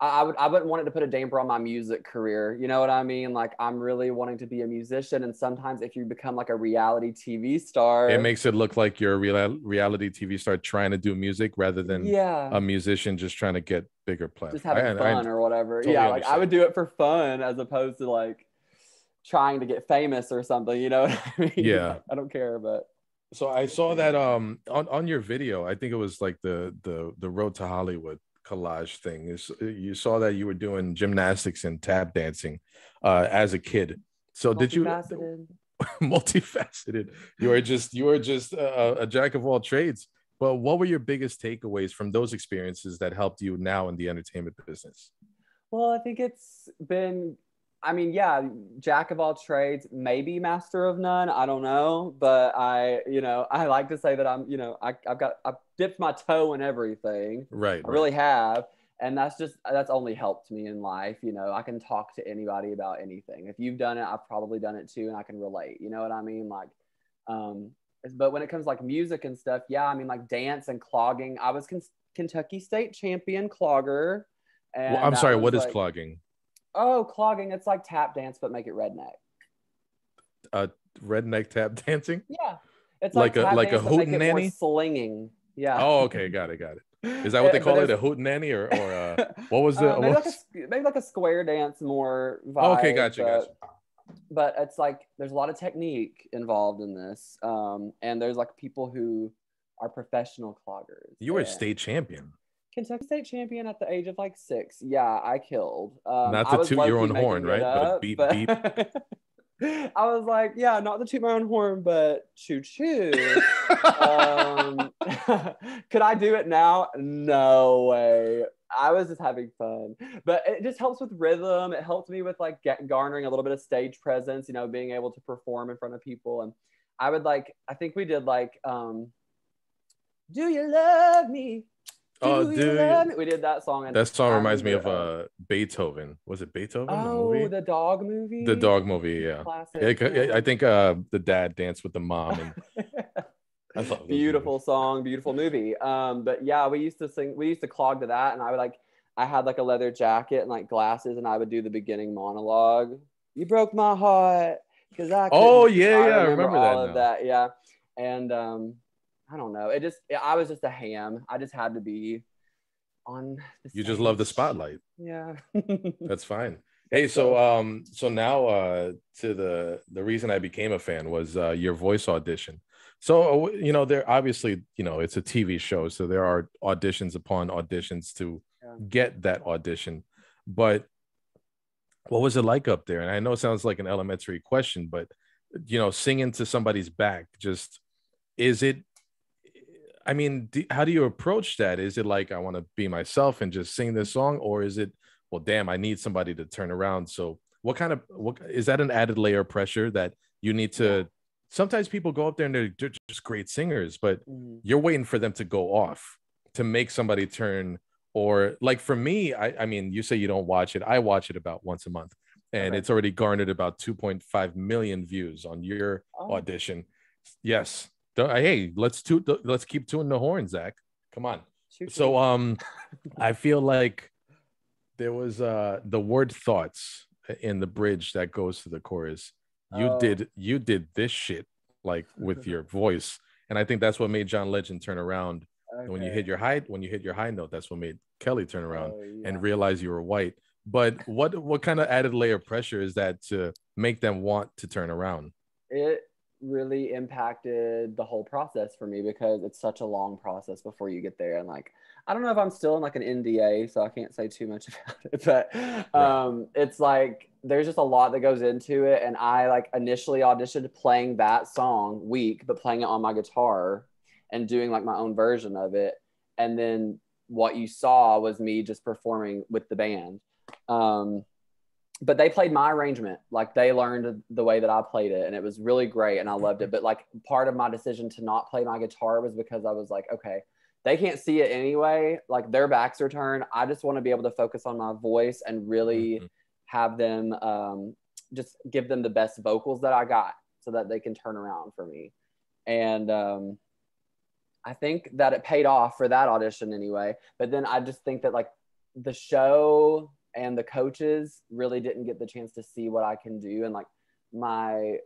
I, I would I wouldn't want it to put a damper on my music career. You know what I mean? Like, I'm really wanting to be a musician, and sometimes if you become like a reality T V star, it makes it look like you're a real, reality T V star trying to do music rather than yeah. a musician just trying to get bigger platforms. Just having I, fun I, or whatever. Totally yeah, like understand. I would do it for fun as opposed to like trying to get famous or something, you know what I mean? Yeah. I don't care, but so I saw that um on, on your video, I think it was like the the the Road to Hollywood collage thing. Is you saw that you were doing gymnastics and tap dancing uh as a kid. So did you multifaceted. You were just you were just a, a jack of all trades. But what were your biggest takeaways from those experiences that helped you now in the entertainment business? Well, I think it's been I mean, yeah, jack of all trades, maybe master of none. I don't know. But I, you know, I like to say that I'm, you know, I, I've got, I've dipped my toe in everything. Right. I right. really have. And that's just, that's only helped me in life. You know, I can talk to anybody about anything. If you've done it, I've probably done it too. And I can relate, you know what I mean? Like, um, but when it comes to like music and stuff, yeah, I mean like dance and clogging. I was K- Kentucky State champion clogger. And well, I'm sorry. What like, is clogging? Oh, clogging. It's like tap dance, but make it redneck. Uh, redneck tap dancing? Yeah. It's like, like a like dance, a hootenanny? Slinging. Yeah. Oh, okay. Got it. Got it. Is that what they call it? A hootenanny or, or uh, what was the? Uh, maybe, what was... Like a, maybe like a square dance more vibe. Okay. Gotcha. But, gotcha. But it's like there's a lot of technique involved in this. Um, and there's like people who are professional cloggers. You were a state champion. Kentucky State champion at the age of like six. Yeah, I killed. Um, not to toot your own horn, right? Up, but beep, but beep. I was like, yeah, not to toot my own horn, but choo choo. um, could I do it now? No way. I was just having fun. But it just helps with rhythm. It helped me with like get, garnering a little bit of stage presence, you know, being able to perform in front of people. And I would like, I think we did like, um, do you love me? Do oh, dude! We did that song. And that song reminds me of uh, Beethoven. Was it Beethoven? Oh, the, movie? the dog movie. The dog movie, yeah. Classic. I, I think uh, the dad danced with the mom. And beautiful movies. song, beautiful movie. Um, but yeah, we used to sing. We used to clog to that, and I would like. I had like a leather jacket and like glasses, and I would do the beginning monologue. You broke my heart because I. Oh yeah, I yeah, remember I remember all that of that. Yeah, and. um I don't know. It just, I was just a ham. I just had to be on the You stage. Just love the spotlight. Yeah. That's fine. Hey, so um, so now uh, to the, the reason I became a fan was uh, your voice audition. So, you know, there obviously, you know, it's a T V show. So there are auditions upon auditions to yeah. get that audition. But what was it like up there? And I know it sounds like an elementary question, but, you know, singing to somebody's back, just, is it, I mean, do, how do you approach that? Is it like, I want to be myself and just sing this song? Or is it, well, damn, I need somebody to turn around. So what kind of, what is that an added layer of pressure that you need to, sometimes people go up there and they're, they're just great singers, but you're waiting for them to go off to make somebody turn. Or like for me, I, I mean, you say you don't watch it. I watch it about once a month and okay. it's already garnered about two point five million views on your oh. audition. Yes. Hey, let's toot the, let's keep tooting the horn, Zach. Come on. Shoot so, um, I feel like there was uh the word "thoughts" in the bridge that goes to the chorus. You oh. did you did this shit like with your voice, and I think that's what made John Legend turn around. Okay. When you hit your high when you hit your high note, that's what made Kelly turn around oh, yeah. and realize you were white. But what what kind of added layer of pressure is that to make them want to turn around? It. really impacted the whole process for me, because it's such a long process before you get there. And like, I don't know if I'm still in like an N D A, so I can't say too much about it, but um, right. It's like, there's just a lot that goes into it. And I like initially auditioned playing that song Weak, but playing it on my guitar and doing like my own version of it. And then what you saw was me just performing with the band. Um, But they played my arrangement. Like, they learned the way that I played it, and it was really great, and I loved it. But like, part of my decision to not play my guitar was because I was like, okay, they can't see it anyway. Like, their backs are turned. I just want to be able to focus on my voice and really mm-hmm. have them um, just give them the best vocals that I got, so that they can turn around for me. And um, I think that it paid off for that audition anyway. But then I just think that like the show and the coaches really didn't get the chance to see what I can do. And like my,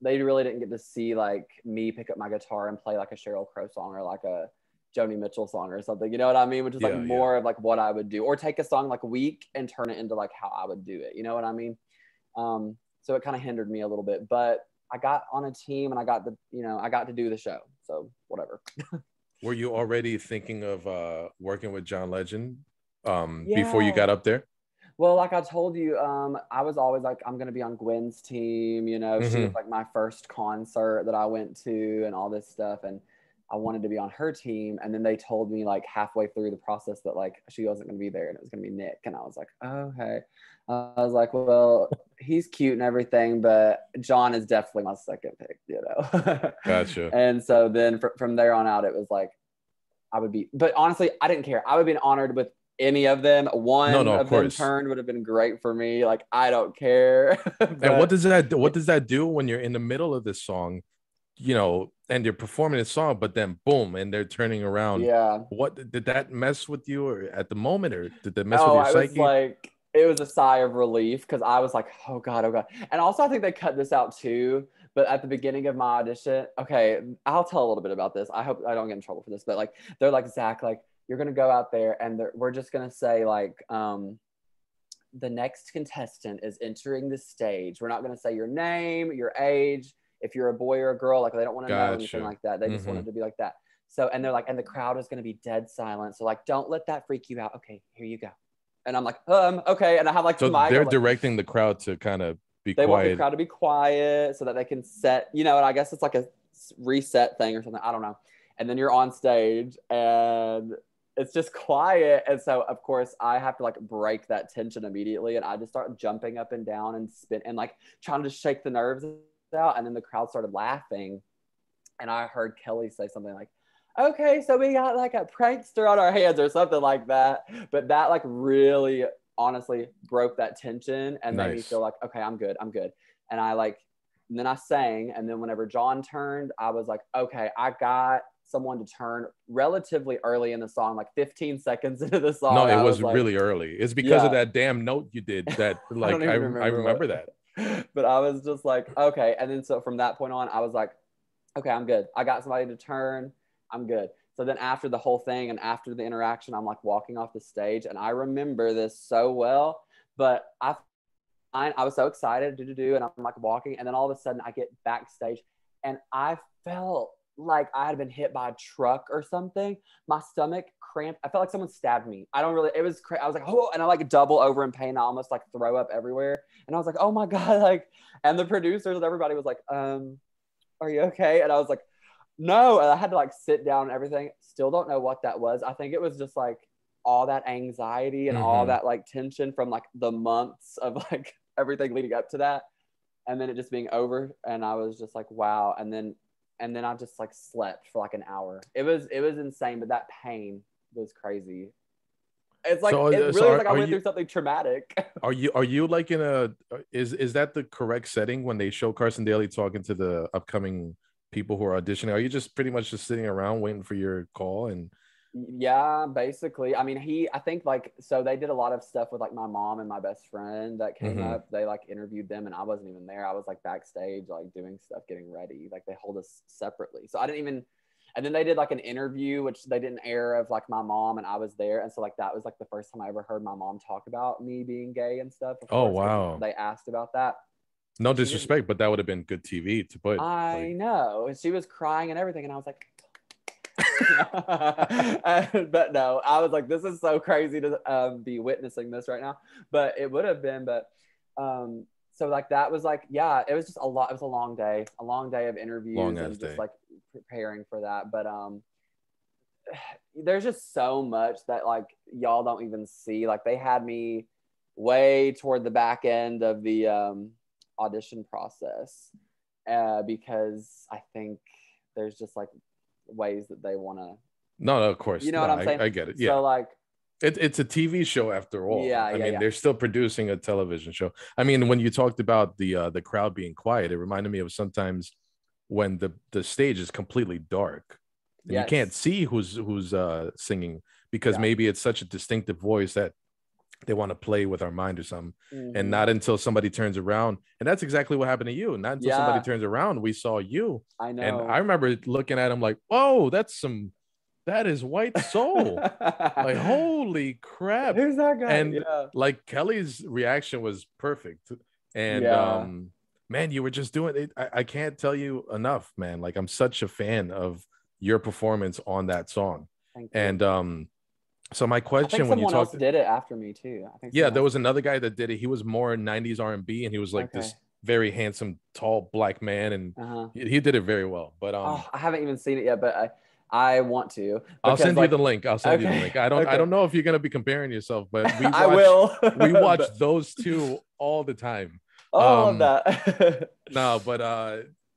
they really didn't get to see like me pick up my guitar and play like a Sheryl Crow song or like a Joni Mitchell song or something, you know what I mean? Which is yeah, like more yeah. of like what I would do, or take a song like Weak and turn it into like how I would do it. You know what I mean? Um, so it kind of hindered me a little bit, but I got on a team and I got the, you know, I got to do the show. So whatever. Were you already thinking of uh, working with John Legend um, yeah. before you got up there? Well, like I told you, um, I was always like, I'm going to be on Gwen's team, you know, mm-hmm. she was like my first concert that I went to and all this stuff. And I wanted to be on her team. And then they told me like halfway through the process that like she wasn't going to be there and it was going to be Nick. And I was like, oh, okay. Uh, I was like, well, he's cute and everything, but John is definitely my second pick, you know? Gotcha. And so then fr- from there on out, it was like, I would be, but honestly, I didn't care. I would have been honored with any of them. One no, no, of, of them turned would have been great for me. Like, I don't care. But... And what does that what does that do when you're in the middle of this song, you know, and you're performing a song, but then boom, and they're turning around? Yeah. What did that mess with you, or at the moment, or did that mess oh, with your I psyche? Was like, it was a sigh of relief, because I was like, oh god, oh god. And also, I think they cut this out too. But at the beginning of my audition, okay, I'll tell a little bit about this. I hope I don't get in trouble for this, but like, they're like, Zach, like, you're going to go out there and we're just going to say like, um, the next contestant is entering the stage. We're not going to say your name, your age, if you're a boy or a girl, like they don't want to gotcha. know anything like that. They mm-hmm. just want it to be like that. So, and they're like, and the crowd is going to be dead silent. So like, don't let that freak you out. Okay, here you go. And I'm like, um, okay. And I have like, so the they're like, directing the crowd to kind of be they quiet. They want the crowd to be quiet so that they can set, you know, and I guess it's like a reset thing or something. I don't know. And then you're on stage and it's just quiet. And so of course I have to like break that tension immediately. And I just start jumping up and down and spin and like trying to shake the nerves out. And then the crowd started laughing. And I heard Kelly say something like, okay, so we got like a prankster on our hands or something like that. But that like really honestly broke that tension and nice. made me feel like, okay, I'm good, I'm good. And I like, and then I sang. And then whenever John turned, I was like, okay, I got someone to turn relatively early in the song, like fifteen seconds into the song. No, it was, was like, really early. It's because yeah. of that damn note you did that, like, I, I remember, I remember that. But I was just like, okay. And then so from that point on, I was like, okay, I'm good. I got somebody to turn. I'm good. So then after the whole thing and after the interaction, I'm like walking off the stage. And I remember this so well, but I, I, I was so excited to do, and I'm like walking. And then all of a sudden I get backstage and I felt like I had been hit by a truck or something. My stomach cramped. I felt like someone stabbed me. I don't really, it was, cra- I was like, oh, and I like double over in pain. I almost like throw up everywhere. And I was like, oh my God. Like, and the producers and everybody was like, um, are you okay? And I was like, no. And I had to like sit down and everything. Still don't know what that was. I think it was just like all that anxiety and mm-hmm. all that like tension from like the months of like everything leading up to that. And then it just being over. And I was just like, wow. And then And then I just like slept for like an hour. It was it was insane, but that pain was crazy. It's like so, it really so are, was like I went you, through something traumatic. Are you are you like in a is is that the correct setting when they show Carson Daly talking to the upcoming people who are auditioning? Are you just pretty much just sitting around waiting for your call? And yeah, basically. I mean, he I think like so they did a lot of stuff with like my mom and my best friend that came mm-hmm. up. They like interviewed them and I wasn't even there. I was like backstage, like doing stuff, getting ready. Like they hold us separately. So I didn't even and then they did like an interview, which they didn't air, of like my mom, and I was there. And so like that was like the first time I ever heard my mom talk about me being gay and stuff. Of oh course, wow. They asked about that. No disrespect, but that would have been good T V to put. I like, know. And she was crying and everything. And I was like, but no, I was like, this is so crazy to um, be witnessing this right now. But it would have been. But um, so like that was like, yeah, it was just a lot. It was a long day, a long day of interviews long and just day. like preparing for that. But um, there's just so much that like y'all don't even see. Like they had me way toward the back end of the um, audition process uh, because I think there's just like ways that they want to. No, no, of course. You know no, what I'm saying? I, I get it. Yeah. So like, it, it's a T V show after all. Yeah, I yeah, mean, yeah. they're still producing a television show. I mean, when you talked about the uh, the crowd being quiet, it reminded me of sometimes when the the stage is completely dark and yes. you can't see who's who's uh, singing because yeah. maybe it's such a distinctive voice that they want to play with our mind or something. Mm-hmm. And not until somebody turns around. And that's exactly what happened to you. Not until yeah. somebody turns around, we saw you. I know. And I remember looking at him like, oh, that's some, that is White Soul. Like, holy crap. Who's that guy? And yeah. like Kelly's reaction was perfect. And yeah. um, man, you were just doing it. I, I can't tell you enough, man. Like I'm such a fan of your performance on that song. Thank you. And, um, so my question, I think when you talked, did it after me too. I think yeah, there was another guy that did it. He was more nineties R and B, and he was like okay. this very handsome, tall black man, and uh-huh. he, he did it very well. But um, oh, I haven't even seen it yet, but I, I want to. I'll send like, you the link. I'll send okay. you the link. I don't, okay. I don't know if you're gonna be comparing yourself, but we watch, I will. we watch those two all the time. Oh, um, I love that. No, but uh,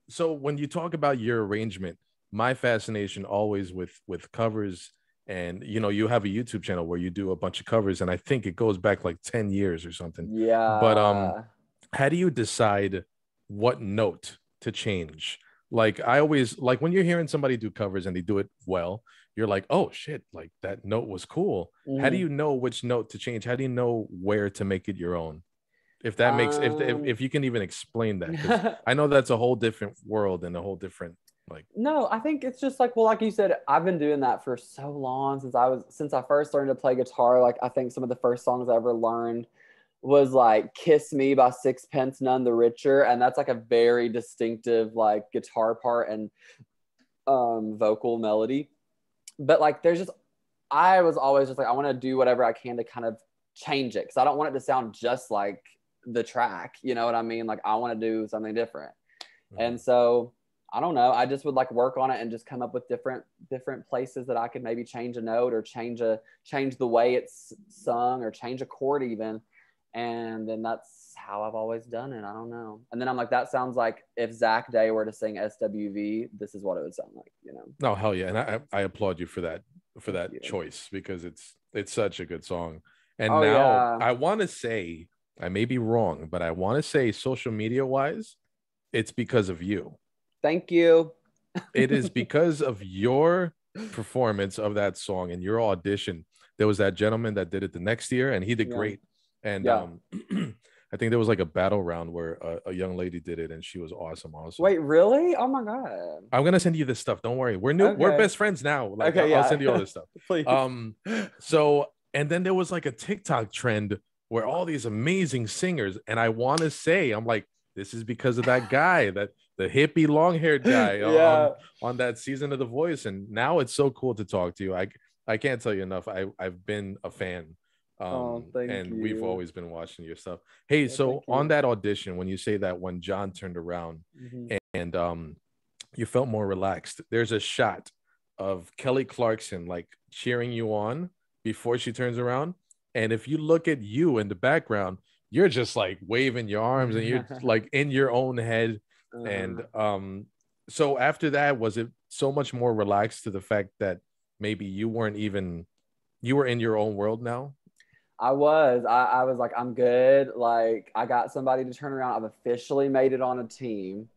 so when you talk about your arrangement, my fascination always with with covers. And, you know, you have a YouTube channel where you do a bunch of covers, and I think it goes back like ten years or something. Yeah. But um, how do you decide what note to change? Like I always like when you're hearing somebody do covers and they do it well, you're like, oh, shit, like that note was cool. Mm-hmm. How do you know which note to change? How do you know where to make it your own? If that makes um... if, if if you can even explain that, 'cause I know that's a whole different world and a whole different. Like no, I think it's just like, well, like you said, I've been doing that for so long since I was since I first learned to play guitar. Like I think some of the first songs I ever learned was like Kiss Me by Sixpence None the Richer, and that's like a very distinctive like guitar part and um vocal melody. But like there's just I was always just like I want to do whatever I can to kind of change it, because I don't want it to sound just like the track, you know what I mean? Like I want to do something different. Mm-hmm. And so I don't know. I just would like work on it and just come up with different different places that I could maybe change a note or change a change the way it's sung or change a chord even. And then that's how I've always done it. I don't know. And then I'm like, that sounds like if Zach Day were to sing S W V, this is what it would sound like, you know? No, hell yeah. And I, I applaud you for that for that yeah. choice, because it's it's such a good song. And oh, now yeah. I want to say, I may be wrong, but I want to say social media wise, it's because of you. Thank you. It is because of your performance of that song and your audition. There was that gentleman that did it the next year, and he did yeah. great. And yeah. um, I think there was like a battle round where a, a young lady did it, and she was awesome. Also, wait, really? Oh my god! I'm gonna send you this stuff. Don't worry, we're new. Okay. We're best friends now. Like, okay, I'll, yeah. I'll send you all this stuff. Please. Um. So, and then there was like a TikTok trend where all these amazing singers, and I want to say, I'm like, this is because of that guy that. The hippie long-haired guy yeah. on, on that season of The Voice. And now it's so cool to talk to you. I, I can't tell you enough. I, I've been a fan. Um, oh, thank and you. We've always been watching your stuff. Hey, yeah, so on you. That audition, when you say that when John turned around mm-hmm. and, and um, you felt more relaxed, there's a shot of Kelly Clarkson like cheering you on before she turns around. And if you look at you in the background, you're just like waving your arms and you're like in your own head. And um, so after that, was it so much more relaxed to the fact that maybe you weren't even, you were in your own world now? I was. I, I was like, I'm good. Like, I got somebody to turn around. I've officially made it on a team.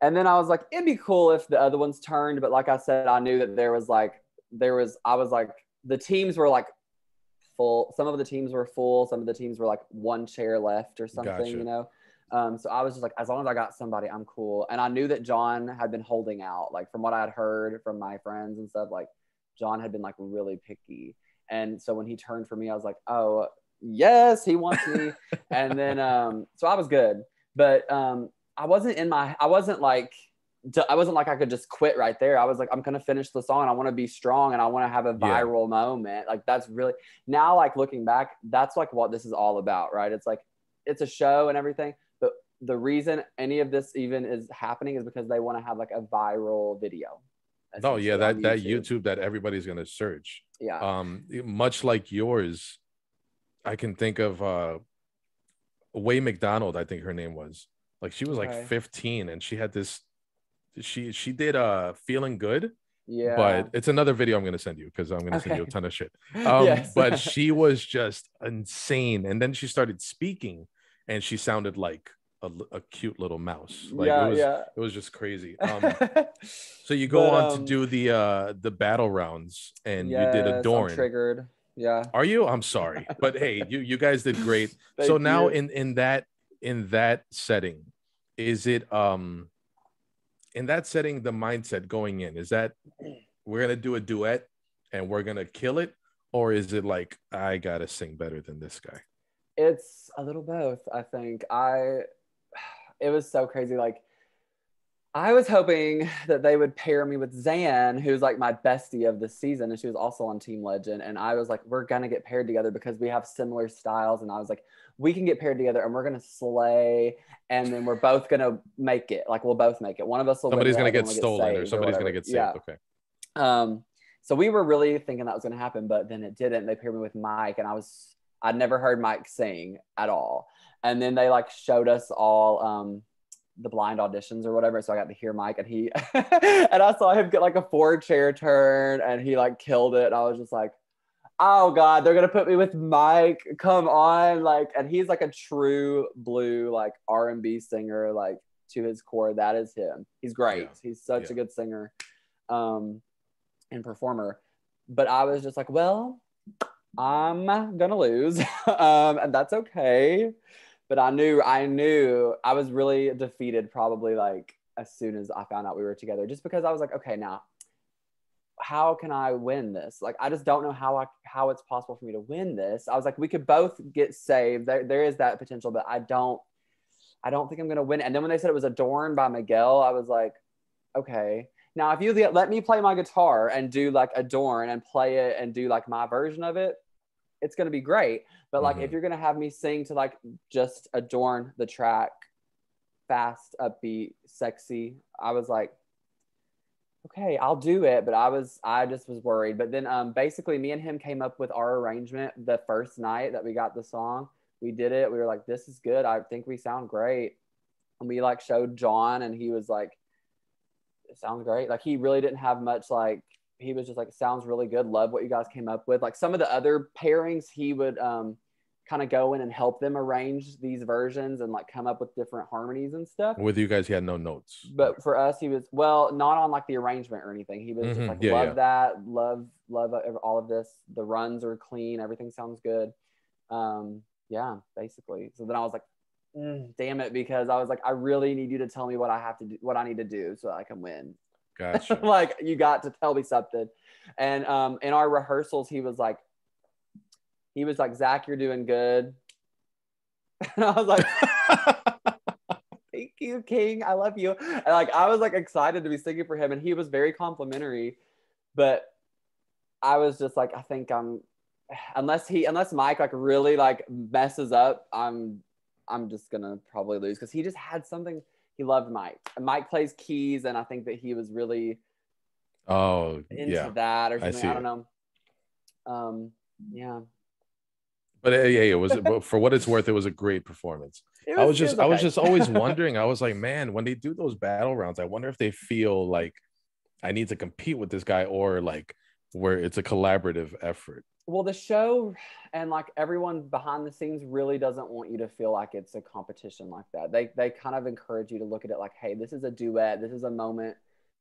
And then I was like, it'd be cool if the other ones turned. But like I said, I knew that there was like, there was, I was like, the teams were like full. Some of the teams were full. Some of the teams were like one chair left or something, gotcha. You know? Um, so I was just like, as long as I got somebody, I'm cool. And I knew that John had been holding out, like from what I had heard from my friends and stuff, like John had been like really picky. And so when he turned for me, I was like, oh, yes, he wants me. And then, um, so I was good. But um, I wasn't in my, I wasn't like, I wasn't like I could just quit right there. I was like, I'm going to finish the song and I want to be strong and I want to have a viral yeah. moment. Like that's really, now like looking back, that's like what this is all about, right? It's like, it's a show and everything, but the reason any of this even is happening is because they want to have like a viral video. Oh yeah, that YouTube. that YouTube that everybody's going to search. Yeah. Um, much like yours, I can think of uh, Way McDonald, I think her name was. Like she was like okay. fifteen and she had this, she she did uh Feeling Good. Yeah. But it's another video I'm going to send you because I'm going to okay. send you a ton of shit. Um, yes. But she was just insane. And then she started speaking and she sounded like a, a cute little mouse. Like yeah, it was, yeah. it was just crazy. Um, so you go but, on um, to do the uh, the battle rounds and yes, you did Adorn. I'm triggered. Yeah. Are you? I'm sorry. But hey, you you guys did great. So now you. in in that in that setting, is it um in that setting the mindset going in, is that we're gonna do a duet and we're gonna kill it, or is it like I gotta sing better than this guy? It's a little both, I think. I it was so crazy. Like I was hoping that they would pair me with Zan, who's like my bestie of the season, and she was also on Team Legend. And I was like, we're gonna get paired together because we have similar styles. And I was like, we can get paired together and we're gonna slay, and then we're both gonna make it. Like we'll both make it. One of us will. Somebody's gonna get stolen, or somebody's gonna get saved. Yeah. Okay. Um. So we were really thinking that was gonna happen, but then it didn't. They paired me with Mike, and I was I'd never heard Mike sing at all. And then they like showed us all. Um, the blind auditions or whatever, so I got to hear Mike, and he and I saw him get like a four chair turn and he like killed it, and I was just like, oh god, they're gonna put me with Mike, come on. Like, and he's like a true blue like R and B singer, like to his core. That is him. He's great. Yeah. He's such yeah. a good singer um and performer. But I was just like, well, I'm gonna lose. Um and that's okay. But I knew, I knew I was really defeated probably like as soon as I found out we were together, just because I was like, okay, now how can I win this? Like, I just don't know how I, how it's possible for me to win this. I was like, we could both get saved. There, there is that potential, but I don't, I don't think I'm going to win. And then when they said it was Adorned by Miguel, I was like, okay, now if you let me play my guitar and do like Adorn and play it and do like my version of it, it's going to be great. But like, mm-hmm. if you're going to have me sing to like, just adorn the track, fast, upbeat, sexy. I was like, okay, I'll do it. But I was, I just was worried. But then um, basically me and him came up with our arrangement the first night that we got the song. We did it. We were like, this is good. I think we sound great. And we like showed John, and he was like, it sounds great. Like he really didn't have much like, he was just like, sounds really good. Love what you guys came up with. Like some of the other pairings, he would um, kind of go in and help them arrange these versions and like come up with different harmonies and stuff. With you guys, he had no notes. But for us, he was, well, not on like the arrangement or anything. He was mm-hmm. just like, yeah, love yeah. that. Love, love all of this. The runs are clean. Everything sounds good. Um, yeah, basically. So then I was like, mm, damn it. Because I was like, I really need you to tell me what I have to do, what I need to do so that I can win. Gotcha. Like, you got to tell me something. And um in our rehearsals, he was like he was like Zach, you're doing good. And I was like, thank you, King, I love you. And like I was like excited to be singing for him, and he was very complimentary. But I was just like, I think I'm unless he unless Mike like really like messes up, I'm I'm just gonna probably lose, because he just had something. He loved Mike. Mike plays keys, and I think that he was really oh into yeah. that or something. I, I don't know. Um, yeah. But yeah, yeah, it was for what it's worth. It was a great performance. Was, I was just, was okay. I was just always wondering. I was like, man, when they do those battle rounds, I wonder if they feel like I need to compete with this guy, or like where it's a collaborative effort. Well, the show and like everyone behind the scenes really doesn't want you to feel like it's a competition like that. They they kind of encourage you to look at it like, hey, this is a duet. This is a moment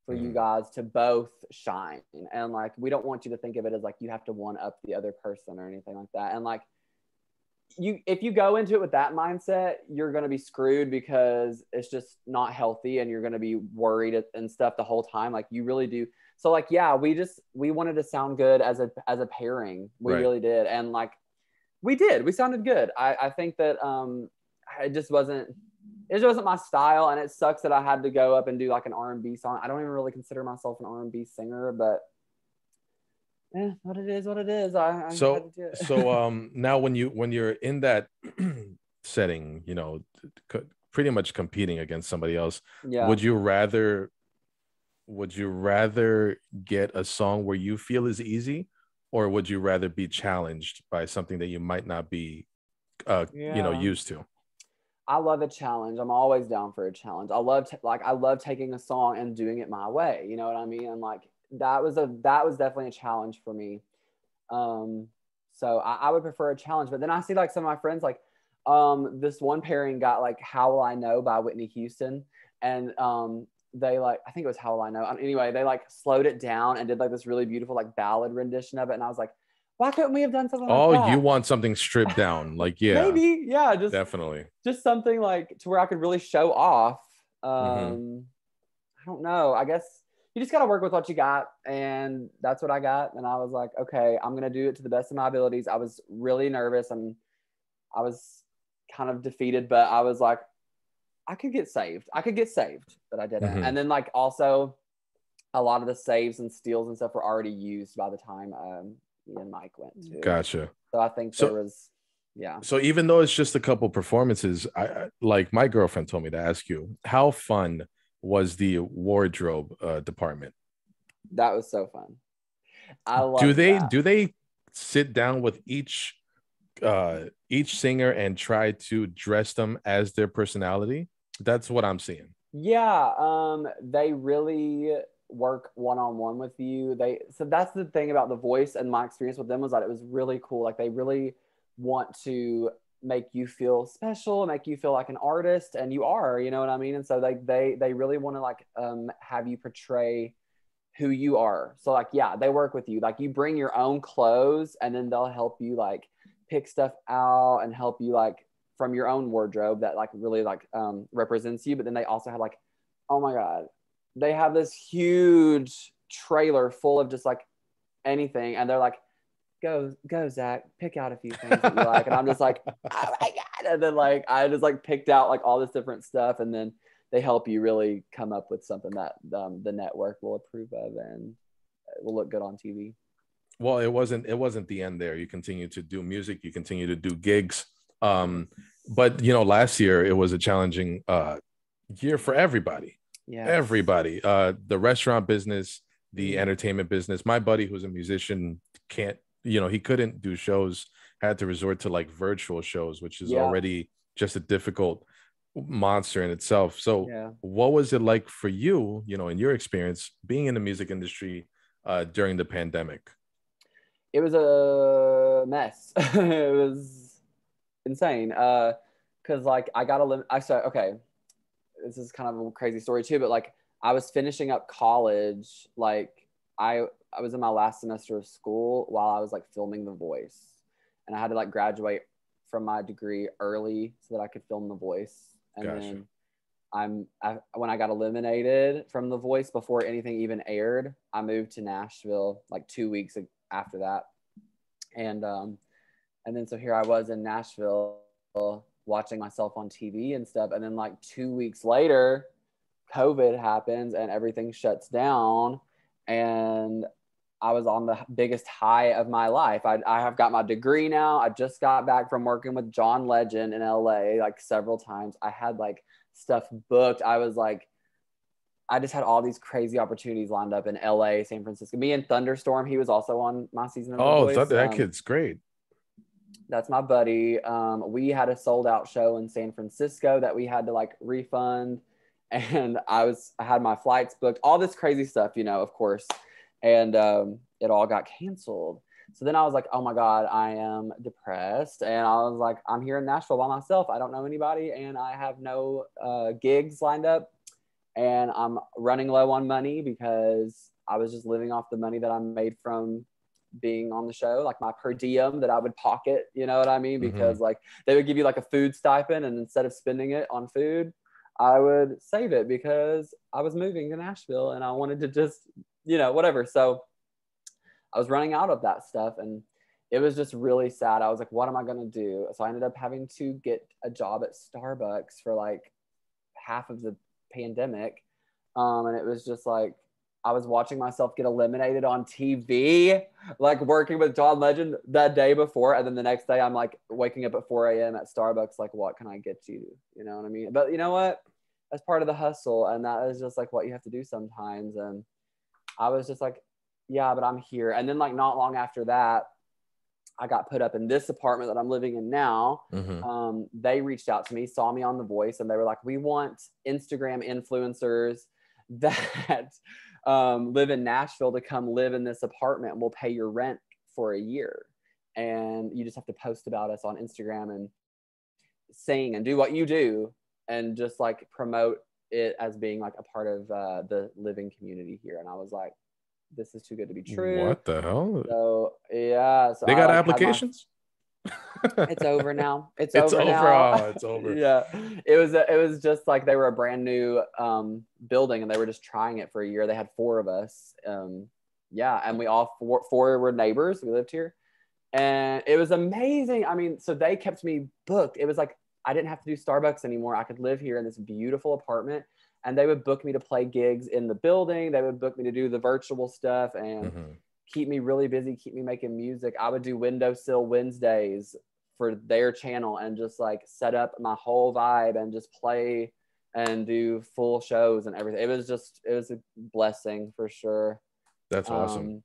for mm. you guys to both shine. And like, we don't want you to think of it as like you have to one up the other person or anything like that. And like, you if you go into it with that mindset, you're going to be screwed, because it's just not healthy, and you're going to be worried and stuff the whole time. Like, you really do. So like, yeah, we just, we wanted to sound good as a, as a pairing. We right. really did. And like, we did, we sounded good. I, I think that um, it just wasn't, it just wasn't my style, and it sucks that I had to go up and do like an R and B song. I don't even really consider myself an R and B singer, but yeah, what it is, what it is. I, I so had to do it. so um now when you when you're in that setting, you know, pretty much competing against somebody else, yeah. would you rather would you rather get a song where you feel is easy, or would you rather be challenged by something that you might not be uh yeah. you know, used to? I love a challenge. I'm always down for a challenge. I love t- like I love taking a song and doing it my way. You know what I mean? And like that was a that was definitely a challenge for me. Um, so I, I would prefer a challenge. But then I see like some of my friends, like um, this one pairing got like "How Will I Know" by Whitney Houston, and um, they like I think it was "How Will I Know." Anyway, they like slowed it down and did like this really beautiful like ballad rendition of it, and I was like, why couldn't we have done something oh, like that? Oh, you want something stripped down. Like, yeah. Maybe, yeah. Just, definitely. Just something like to where I could really show off. Um, mm-hmm. I don't know. I guess you just got to work with what you got. And that's what I got. And I was like, okay, I'm going to do it to the best of my abilities. I was really nervous and I was kind of defeated, but I was like, I could get saved. I could get saved, but I didn't. Mm-hmm. And then like also a lot of the saves and steals and stuff were already used by the time um, and Mike went to. Gotcha. So I think so, there was, yeah. So even though it's just a couple performances, I, I like my girlfriend told me to ask you, how fun was the wardrobe uh, department? That was so fun. I love. Do they that. do they sit down with each uh, each singer and try to dress them as their personality? That's what I'm seeing. Yeah, um, they really work one-on-one with you. They so that's the thing about The Voice, and my experience with them was that it was really cool. Like they really want to make you feel special, make you feel like an artist, and you are, you know what I mean? And so like they they really want to like um have you portray who you are. So like yeah, they work with you. Like you bring your own clothes and then they'll help you like pick stuff out and help you like from your own wardrobe that like really like um represents you. But then they also have like, oh my God, they have this huge trailer full of just like anything. And they're like, go, go Zach, pick out a few things that you like. And I'm just like, oh my God. And then like, I just like picked out like all this different stuff. And then they help you really come up with something that um, the network will approve of and will look good on T V. Well, it wasn't, it wasn't the end there. You continue to do music, you continue to do gigs. Um, but you know, last year it was a challenging uh, year for everybody. Yes. Everybody, uh, the restaurant business, the mm-hmm. entertainment business. My buddy, who's a musician, can't, you know, he couldn't do shows, had to resort to like virtual shows, which is yeah. already just a difficult monster in itself. So yeah. what was it like for you, you know, in your experience being in the music industry uh, during the pandemic? It was a mess. It was insane. Uh, Cause like I got a limit. I said, okay. This is kind of a crazy story too, but like I was finishing up college. Like I, I was in my last semester of school while I was like filming The Voice, and I had to like graduate from my degree early so that I could film The Voice. And gotcha. then I'm, I, when I got eliminated from The Voice before anything even aired, I moved to Nashville like two weeks after that. And, um, and then, so here I was in Nashville watching myself on T V and stuff. And then like two weeks later, COVID happens and everything shuts down. And I was on the biggest high of my life. I, I have got my degree now. I just got back from working with John Legend in L A like several times. I had like stuff booked. I was like, I just had all these crazy opportunities lined up in L A, San Francisco. Me and Thunderstorm, he was also on my season of Oh, that, that um, kid's great. That's my buddy. Um, we had a sold out show in San Francisco that we had to like refund. And I was, I had my flights booked, all this crazy stuff, you know, of course. And um, it all got canceled. So then I was like, oh my God, I am depressed. And I was like, I'm here in Nashville by myself. I don't know anybody. And I have no uh, gigs lined up. And I'm running low on money because I was just living off the money that I made from being on the show, like my per diem that I would pocket, you know what I mean? Because mm-hmm. like they would give you like a food stipend, and instead of spending it on food, I would save it because I was moving to Nashville and I wanted to just, you know, whatever. So I was running out of that stuff and it was just really sad. I was like, what am I going to do? So I ended up having to get a job at Starbucks for like half of the pandemic. Um, and it was just like, I was watching myself get eliminated on T V, like working with John Legend that day before. And then the next day I'm like waking up at four a.m. at Starbucks, like, what can I get you? You know what I mean? But you know what? That's part of the hustle. And that is just like what you have to do sometimes. And I was just like, yeah, but I'm here. And then like not long after that, I got put up in this apartment that I'm living in now. Mm-hmm. Um, they reached out to me, saw me on The Voice, and they were like, we want Instagram influencers that um, live in Nashville to come live in this apartment, and we'll pay your rent for a year. And you just have to post about us on Instagram and sing and do what you do and just like promote it as being like a part of uh, the living community here. And I was like, this is too good to be true. What the hell? So yeah, so they got I, like, applications. My... It's over now. It's, it's over, over now. Oh, it's over. Yeah, it was. A, it was just like they were a brand new um, building, and they were just trying it for a year. They had four of us. Um, yeah, and we all four, four were neighbors. We lived here, and it was amazing. I mean, so they kept me booked. It was like I didn't have to do Starbucks anymore. I could live here in this beautiful apartment. And they would book me to play gigs in the building. They would book me to do the virtual stuff and mm-hmm. keep me really busy, keep me making music. I would do Windowsill Wednesdays for their channel and just like set up my whole vibe and just play and do full shows and everything. It was just, it was a blessing for sure. That's awesome. Um,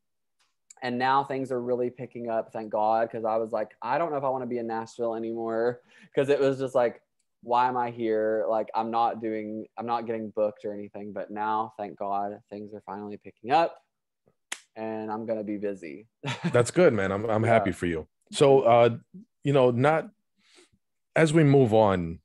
and now things are really picking up, thank God, because I was like, I don't know if I want to be in Nashville anymore, because it was just like, why am I here? Like, I'm not doing, I'm not getting booked or anything, but now, thank God, things are finally picking up and I'm going to be busy. That's good, man. I'm I'm yeah. happy for you. So, uh, you know, not as we move on,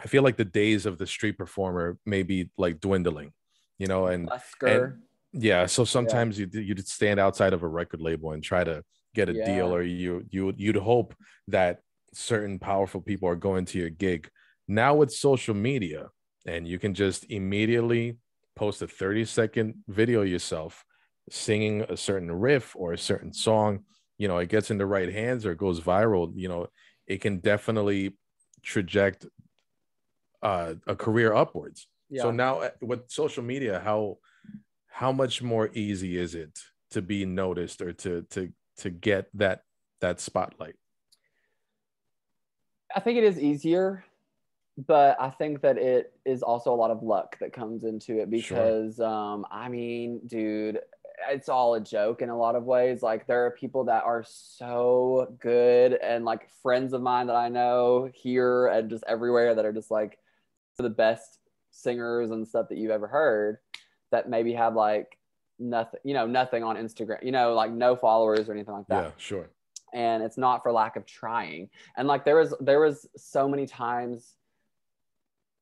I feel like the days of the street performer may be like dwindling, you know, and, and yeah. So sometimes yeah. you you'd stand outside of a record label and try to get a yeah. deal, or you, you, you'd hope that certain powerful people are going to your gig. Now with social media, and you can just immediately post a thirty second video yourself singing a certain riff or a certain song, you know, it gets in the right hands or it goes viral. You know, it can definitely traject uh, a career upwards. Yeah. So now with social media, how how much more easy is it to be noticed or to to to get that that spotlight? I think it is easier, but I think that it is also a lot of luck that comes into it, because, sure. um, I mean, dude, it's all a joke in a lot of ways. Like, there are people that are so good and like friends of mine that I know here and just everywhere that are just like the best singers and stuff that you've ever heard, that maybe have like nothing, you know, nothing on Instagram, you know, like no followers or anything like that. Yeah, sure. And it's not for lack of trying. And like there was there was so many times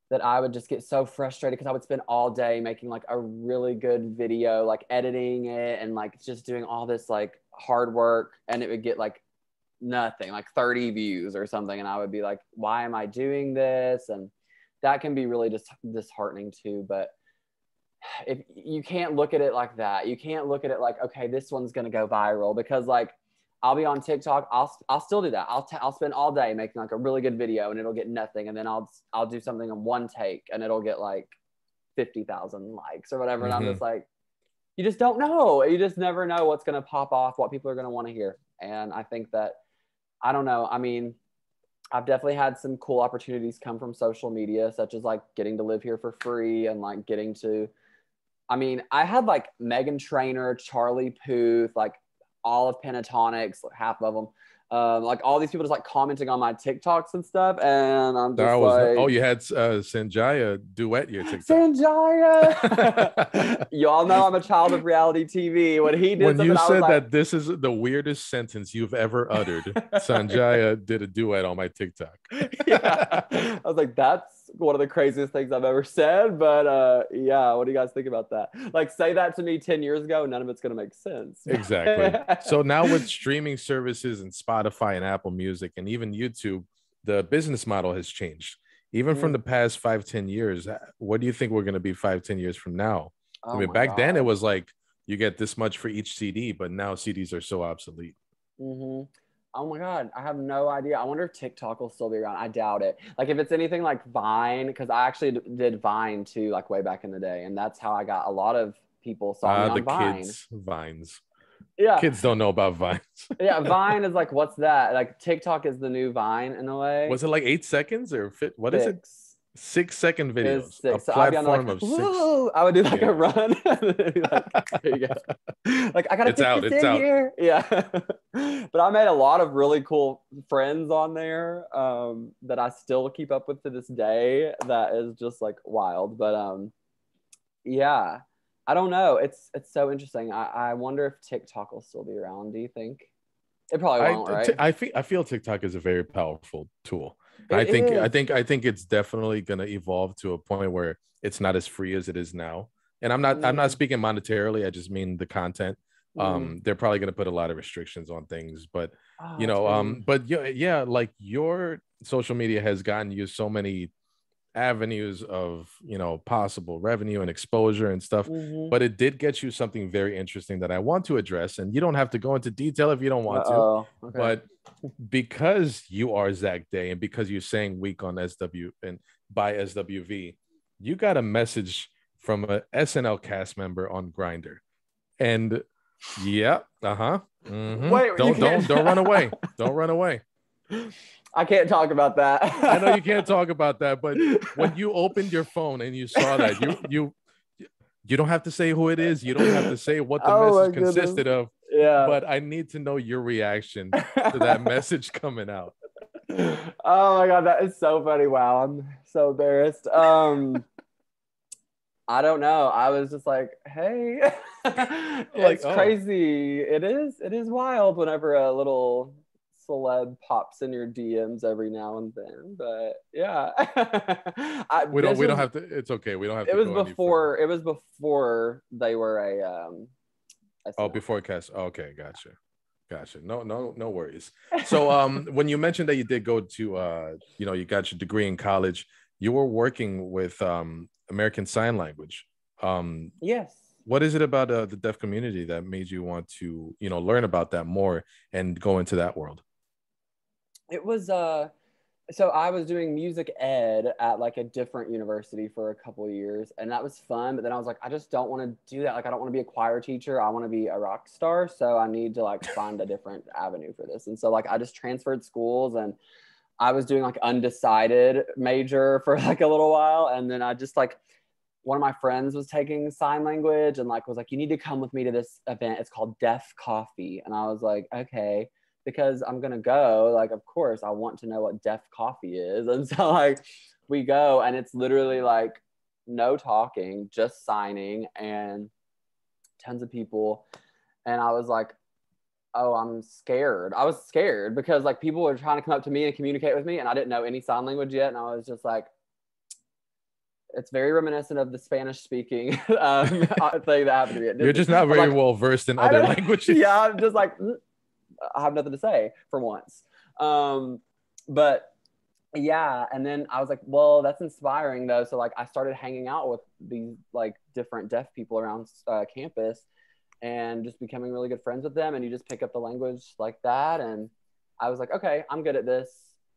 that I would just get so frustrated, because I would spend all day making like a really good video, like editing it and like just doing all this like hard work, and it would get like nothing, like thirty views or something, and I would be like, why am I doing this? And that can be really just disheartening too. But if you can't look at it like that, you can't look at it like, okay, this one's gonna go viral, because like I'll be on TikTok. I'll I'll still do that. I'll t- I'll spend all day making like a really good video and it'll get nothing, and then I'll I'll do something in one take and it'll get like fifty thousand likes or whatever. Mm-hmm. And I'm just like, you just don't know. You just never know what's gonna pop off, what people are gonna want to hear. And I think that, I don't know. I mean, I've definitely had some cool opportunities come from social media, such as like getting to live here for free and like getting to. I mean, I had like Megan Trainor, Charlie Puth, like. All of Pentatonix, half of them, um, like all these people just like commenting on my TikToks and stuff, and I'm just was, like, "Oh, you had uh, Sanjaya duet your TikTok." Sanjaya, y'all know I'm a child of reality T V. When he did, when you said I was like, that, this is the weirdest sentence you've ever uttered. Sanjaya did a duet on my TikTok. Yeah, I was like, that's one of the craziest things I've ever said. But uh, yeah, what do you guys think about that? Like, say that to me ten years ago, none of it's going to make sense. Exactly. So now with streaming services and Spotify and Apple Music and even YouTube, the business model has changed. Even mm-hmm. from the past five, ten years, what do you think we're going to be five, ten years from now? Oh I mean, back God. then it was like you get this much for each C D, but now C Ds are so obsolete. Mm-hmm. oh my God, I have no idea. I wonder if TikTok will still be around. I doubt it. Like if it's anything like Vine, because I actually d- did Vine too, like way back in the day. And that's how I got a lot of people saw uh, me on the Vine. Kids, Vines. Yeah. Kids don't know about Vines. Yeah, Vine is like, what's that? Like TikTok is the new Vine in a way. Was it like eight seconds or fit? What Six. Is it? Six second videos. Six. A so platform like, of six. I would do like yeah. a run. Like, there you go. Like I gotta it's out, this it's in out. Here. Yeah. But I made a lot of really cool friends on there um, that I still keep up with to this day. That is just like wild. But um, yeah, I don't know. It's it's so interesting. I, I wonder if TikTok will still be around. Do you think? It probably won't, I, right? T- I feel I feel TikTok is a very powerful tool. It I think is. I think I think it's definitely gonna evolve to a point where it's not as free as it is now. And I'm not mm. I'm not speaking monetarily. I just mean the content. Mm. Um, they're probably gonna put a lot of restrictions on things, but oh, you know, um, but yeah, yeah, like your social media has gotten you so many avenues of you know possible revenue and exposure and stuff, mm-hmm. but it did get you something very interesting that I want to address, and you don't have to go into detail if you don't want Uh-oh. to. Okay. But because you are Zach Day and because you sang Week on S W and by S W V, you got a message from a S N L cast member on Grindr, and yeah, uh huh. Mm-hmm. Wait, don't don't don't run away! Don't run away! I can't talk about that. I know you can't talk about that, but when you opened your phone and you saw that, you you you don't have to say who it is. You don't have to say what the oh message consisted of. Yeah. But I need to know your reaction to that message coming out. Oh my God, that is so funny. Wow, I'm so embarrassed. Um I don't know. I was just like, hey, it's like, oh. crazy. It is, it is wild whenever a little celeb pops in your D Ms every now and then, but yeah. I, we don't we was, don't have to it's okay we don't have it to was go before it was before they were a um a oh before cast oh, okay gotcha gotcha no no no worries. So um when you mentioned that you did go to uh you know you got your degree in college, you were working with um American Sign Language. um yes What is it about uh, the deaf community that made you want to, you know, learn about that more and go into that world? It was, uh, so I was doing music ed at like a different university for a couple of years, and that was fun. But then I was like, I just don't want to do that. Like, I don't want to be a choir teacher. I want to be a rock star. So I need to like find a different avenue for this. And so like, I just transferred schools, and I was doing like undecided major for like a little while. And then I just like, one of my friends was taking sign language and like was like, you need to come with me to this event. It's called Deaf Coffee. And I was like, okay, because I'm gonna go. Like, of course, I want to know what Deaf Coffee is. And so like we go, and it's literally like no talking, just signing, and tons of people. And I was like, oh, I'm scared. I was scared because like people were trying to come up to me and communicate with me, and I didn't know any sign language yet. And I was just like, it's very reminiscent of the Spanish-speaking um, thing that happened to me. You're just not very like, well versed in other languages. Yeah, I'm just like, I have nothing to say for once. Um, but yeah, and then I was like, well, that's inspiring though. So like, I started hanging out with these like different deaf people around uh, campus, and just becoming really good friends with them. And you just pick up the language like that. And I was like, okay, I'm good at this.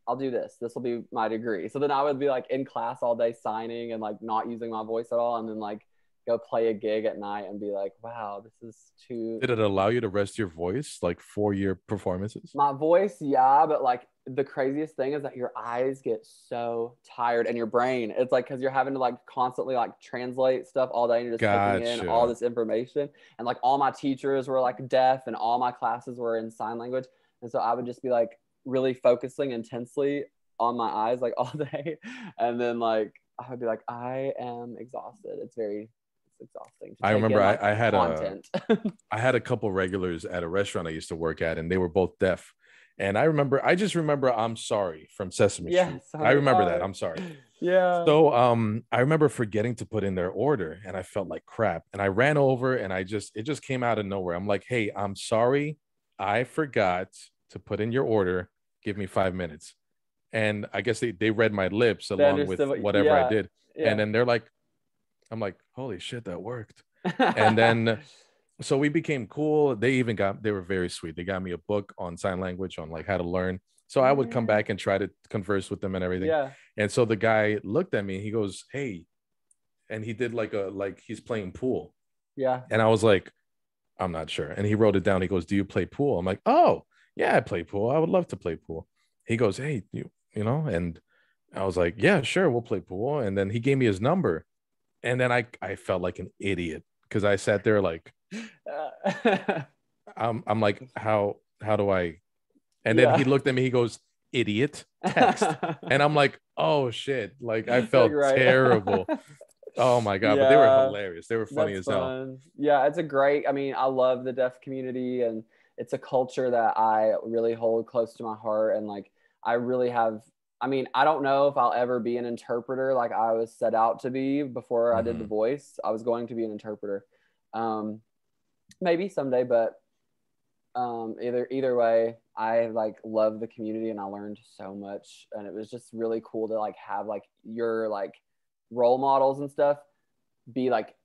I'll do this. This will be my degree. So then I would be like in class all day signing and like not using my voice at all. And then like go play a gig at night and be like, wow, this is too. Did it allow you to rest your voice like for your performances? My voice, yeah. But like the craziest thing is that your eyes get so tired, and your brain, it's like, cause you're having to like constantly like translate stuff all day, and you're just gotcha. taking in all this information. And like all my teachers were like deaf, and all my classes were in sign language. And so I would just be like, really focusing intensely on my eyes like all day, and then like I would be like, I am exhausted. It's very it's exhausting to I remember in, like, I, I had content. a I had a couple regulars at a restaurant I used to work at, and they were both deaf, and I remember I just remember I'm sorry from Sesame yes, Street I'm I remember sorry. that I'm sorry yeah so um I remember forgetting to put in their order, and I felt like crap, and I ran over, and I just it just came out of nowhere. I'm like, hey, I'm sorry, I forgot to put in your order. Give me five minutes. And I guess they, they read my lips along with whatever yeah, I did. Yeah. And then they're like, I'm like, holy shit, that worked. And then so we became cool. They even got, they were very sweet. They got me a book on sign language, on like how to learn. So I would come back and try to converse with them and everything. Yeah. And so the guy looked at me, he goes, hey, and he did like a, like he's playing pool. Yeah. And I was like, I'm not sure. And he wrote it down. He goes, do you play pool? I'm like, oh yeah, I play pool. I would love to play pool. He goes, hey, you, you know, and I was like, yeah, sure. We'll play pool. And then he gave me his number. And then I, I felt like an idiot because I sat there like, I'm, I'm like, how, how do I, and then yeah. he looked at me, he goes, idiot, text. And I'm like, oh shit. Like I felt right. terrible. Oh my God. Yeah. But they were hilarious. They were funny That's as fun. hell. Yeah. It's a great, I mean, I love the deaf community and it's a culture that I really hold close to my heart. And like, I really have, I mean, I don't know if I'll ever be an interpreter. Like I was set out to be before mm-hmm. I did The Voice, I was going to be an interpreter. Um, maybe someday, but, um, either, either way, I like love the community and I learned so much and it was just really cool to like have like your like role models and stuff be like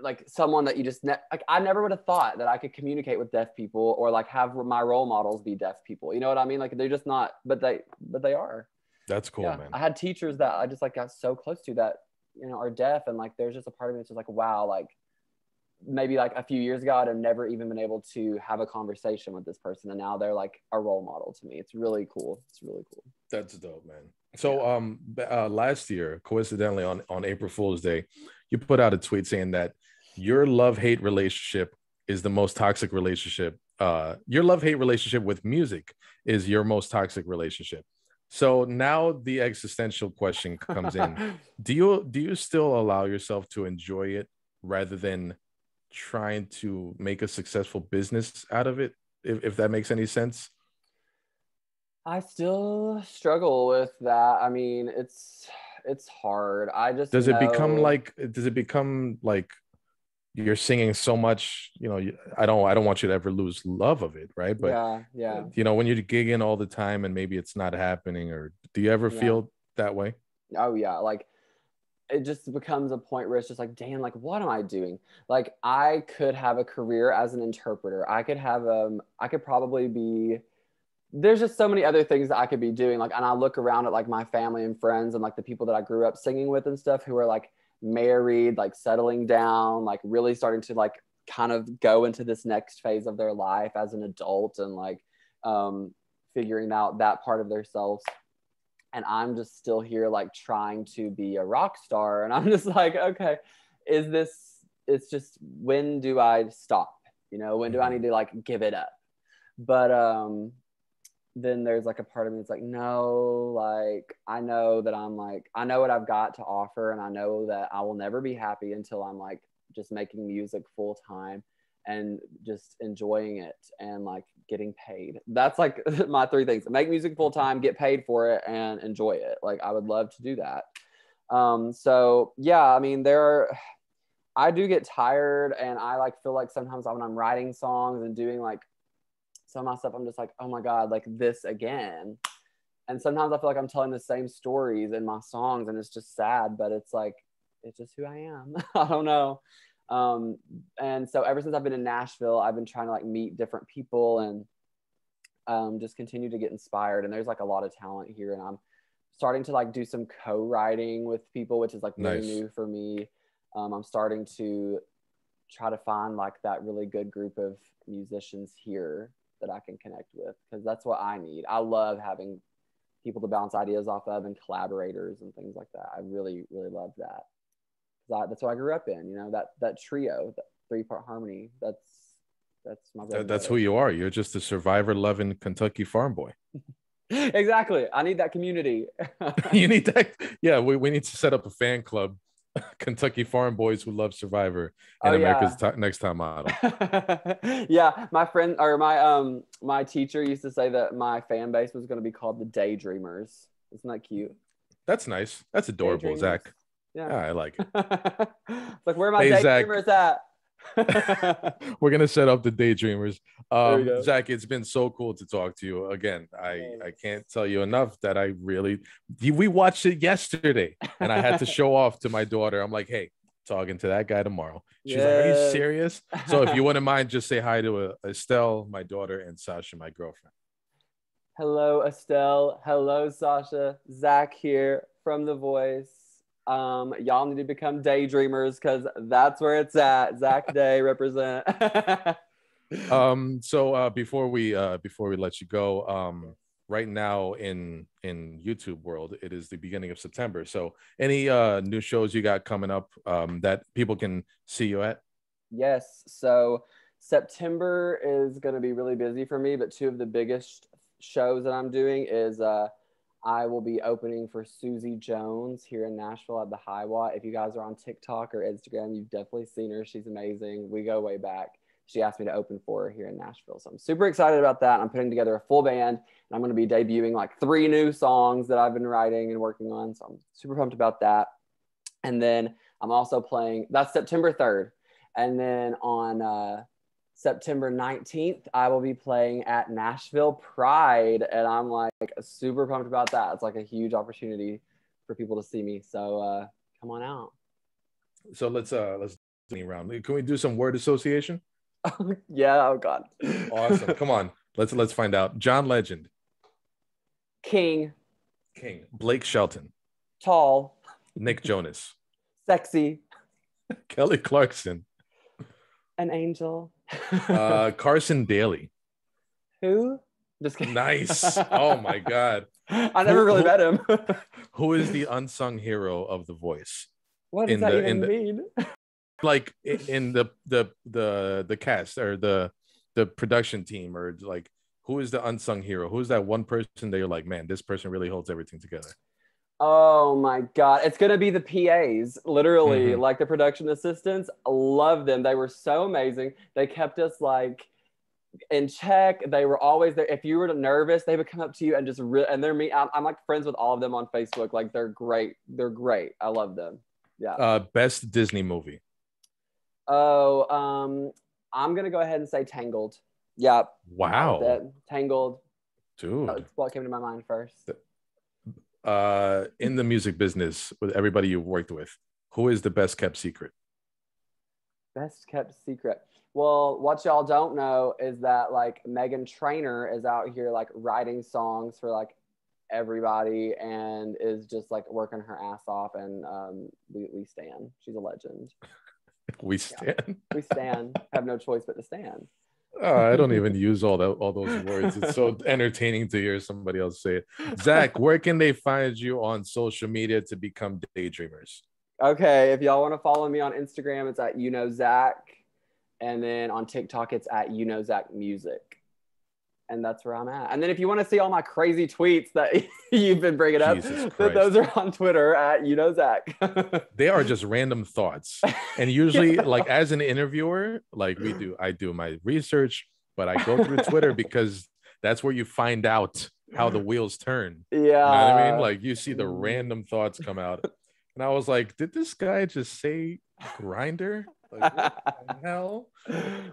like someone that you just ne- like I never would have thought that I could communicate with deaf people or like have my role models be deaf people, you know what I mean? Like they're just not, but they but they are. That's cool. Yeah. Man, I had teachers that I just like got so close to that, you know, are deaf, and like there's just a part of me that's just like, wow, like maybe like a few years ago I'd have never even been able to have a conversation with this person, and now they're like a role model to me. It's really cool. It's really cool. That's dope, man. So yeah. um uh, last year, coincidentally on on April Fool's Day, you put out a tweet saying that your love-hate relationship is the most toxic relationship, uh your love-hate relationship with music is your most toxic relationship. So now the existential question comes in. do you do you still allow yourself to enjoy it rather than trying to make a successful business out of it, if, if that makes any sense? I still struggle with that. I mean, it's it's hard. I just does know... it become like does it become like you're singing so much, you know, you, I don't I don't want you to ever lose love of it, right? But yeah, yeah. You know, when you're gigging all the time and maybe it's not happening, or do you ever yeah. feel that way? Oh yeah, like it just becomes a point where it's just like, damn, like, what am I doing? Like, I could have a career as an interpreter. I could have, um, I could probably be, there's just so many other things that I could be doing. Like, and I look around at like my family and friends and like the people that I grew up singing with and stuff, who are like married, like settling down, like really starting to like kind of go into this next phase of their life as an adult and like um, figuring out that part of themselves. And I'm just still here, like trying to be a rock star. And I'm just like, okay, is this, it's just, when do I stop? You know, when do I need to like give it up? But um, then there's like a part of me that's like, no, like, I know that I'm like, I know what I've got to offer. And I know that I will never be happy until I'm like, just making music full time and just enjoying it and like getting paid. That's like my three things: make music full time, get paid for it, and enjoy it. Like I would love to do that. Um, so yeah, I mean, there are, I do get tired, and I like feel like sometimes when I'm writing songs and doing like some of my stuff, I'm just like, oh my God, like this again. And sometimes I feel like I'm telling the same stories in my songs, and it's just sad, but it's like, it's just who I am. I don't know. Um, and so ever since I've been in Nashville, I've been trying to like meet different people and, um, just continue to get inspired. And there's like a lot of talent here, and I'm starting to like do some co-writing with people, which is like really nice. New for me. Um, I'm starting to try to find like that really good group of musicians here that I can connect with, because that's what I need. I love having people to bounce ideas off of and collaborators and things like that. I really, really love that. That's what I grew up in, you know, that that trio, that three-part harmony. That's that's my that, that's who you are. You're just a survivor loving Kentucky farm boy. Exactly. I need that community. You need that. Yeah, we, we need to set up a fan club, Kentucky farm boys who love Survivor and oh, yeah. America's t- Next Top Model. Yeah, my friend or my um my teacher used to say that my fan base was going to be called the Daydreamers. Isn't that cute? That's nice. That's adorable, Zach. Yeah. yeah, I like it. It's like, where are my hey, daydreamers Zach. at? We're going to set up the daydreamers. Um, Zach, it's been so cool to talk to you again. I, Thanks. I can't tell you enough that I really, we watched it yesterday and I had to show off to my daughter. I'm like, hey, talking to that guy tomorrow. She's yes. like, are you serious? So if you wouldn't mind, just say hi to Estelle, my daughter, and Sasha, my girlfriend. Hello, Estelle. Hello, Sasha. Zach here from The Voice. Um, y'all need to become daydreamers because that's where it's at. Zach Day represent. um, so uh, before we uh, before we let you go, um, right now in in YouTube world, it is the beginning of September. So any uh, new shows you got coming up um, that people can see you at? Yes. So September is going to be really busy for me, but two of the biggest shows that I'm doing is. Uh, I will be opening for Susie Jones here in Nashville at the Highwat. If you guys are on TikTok or Instagram, you've definitely seen her. She's amazing. We go way back. She asked me to open for her here in Nashville. So I'm super excited about that. I'm putting together a full band, and I'm going to be debuting like three new songs that I've been writing and working on. So I'm super pumped about that. And then I'm also playing, that's September third. And then on uh, September nineteenth, I will be playing at Nashville Pride, and I'm like super pumped about that. It's like a huge opportunity for people to see me, so uh come on out. So let's uh let's do a round. Can we do some word association? Yeah. Oh god. Awesome. Come on, let's let's find out. John Legend. King king. Blake Shelton. Tall. Nick Jonas. Sexy. Kelly Clarkson. An angel. uh Carson Daly. Who? Just kidding. Nice. Oh my god. I never who, really who, met him. Who is the unsung hero of The Voice? What does in that the, even the, mean? Like in the the the the cast or the the production team, or like who is the unsung hero? Who's that one person that you're like, man, this person really holds everything together? Oh my god, it's gonna be the P As, literally. Mm-hmm. Like the production assistants, love them. They were so amazing. They kept us like in check. They were always there. If you were nervous, they would come up to you and just re- and they're me. I'm, I'm like friends with all of them on Facebook. Like they're great. They're great. I love them. Yeah. Uh, best Disney movie. Oh, um, I'm gonna go ahead and say Tangled. Yeah. Wow. That, Tangled. Dude. That's what came to my mind first. The- Uh, in the music business, with everybody you've worked with, who is the best kept secret? Best kept secret. Well, what y'all don't know is that like Meghan Trainor is out here like writing songs for like everybody and is just like working her ass off, and um, we, we stan. She's a legend. We stan. Yeah. We stan. Have no choice but to stan. Oh, I don't even use all that, all those words. It's so entertaining to hear somebody else say it. Zach, where can they find you on social media to become daydreamers? Okay, if y'all want to follow me on Instagram, it's at you know Zach, and then on TikTok, it's at you know Zach Music, and that's where I'm at. And then if you want to see all my crazy tweets that you've been bringing up, those are on Twitter at you know Zach. They are just random thoughts, and usually, yeah. Like as an interviewer, like we do, I do my research, but I go through Twitter because that's where you find out how the wheels turn. Yeah, you know what I mean, like you see the random thoughts come out, and I was like, did this guy just say grinder? Like, what the hell?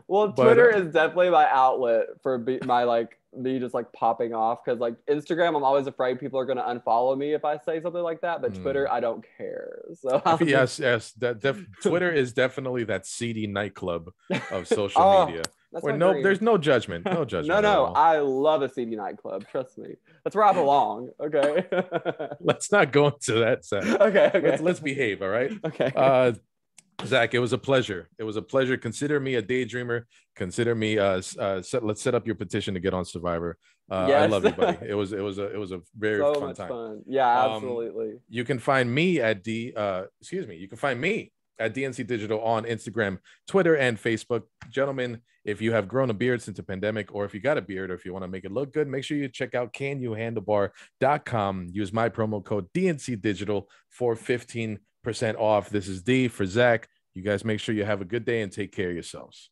Well, Twitter but, uh, is definitely my outlet for be- my like me just like popping off, because like Instagram, I'm always afraid people are going to unfollow me if I say something like that, but mm. Twitter, I don't care. So I'm yes, like- yes, that def- Twitter is definitely that seedy nightclub of social oh, media. That's where no, dream. There's no judgment, no judgment. no, no, I love a seedy nightclub. Trust me, that's where I belong. Okay. Let's not go into that. Zach. Okay, okay. Let's, let's behave. All right. Okay. Uh, Zach, it was a pleasure. It was a pleasure. Consider me a daydreamer. Consider me. Uh, uh set, let's set up your petition to get on Survivor. Uh, yes. I love you, buddy. It was. It was a. It was a very so fun much time. Fun. Yeah, absolutely. Um, you can find me at D. Uh, excuse me. You can find me at D N C Digital on Instagram, Twitter, and Facebook. Gentlemen, if you have grown a beard since the pandemic, or if you got a beard, or if you want to make it look good, make sure you check out can you handlebar dot com. Use my promo code D N C Digital for fifteen percent off. This is D for Zach. You guys make sure you have a good day and take care of yourselves.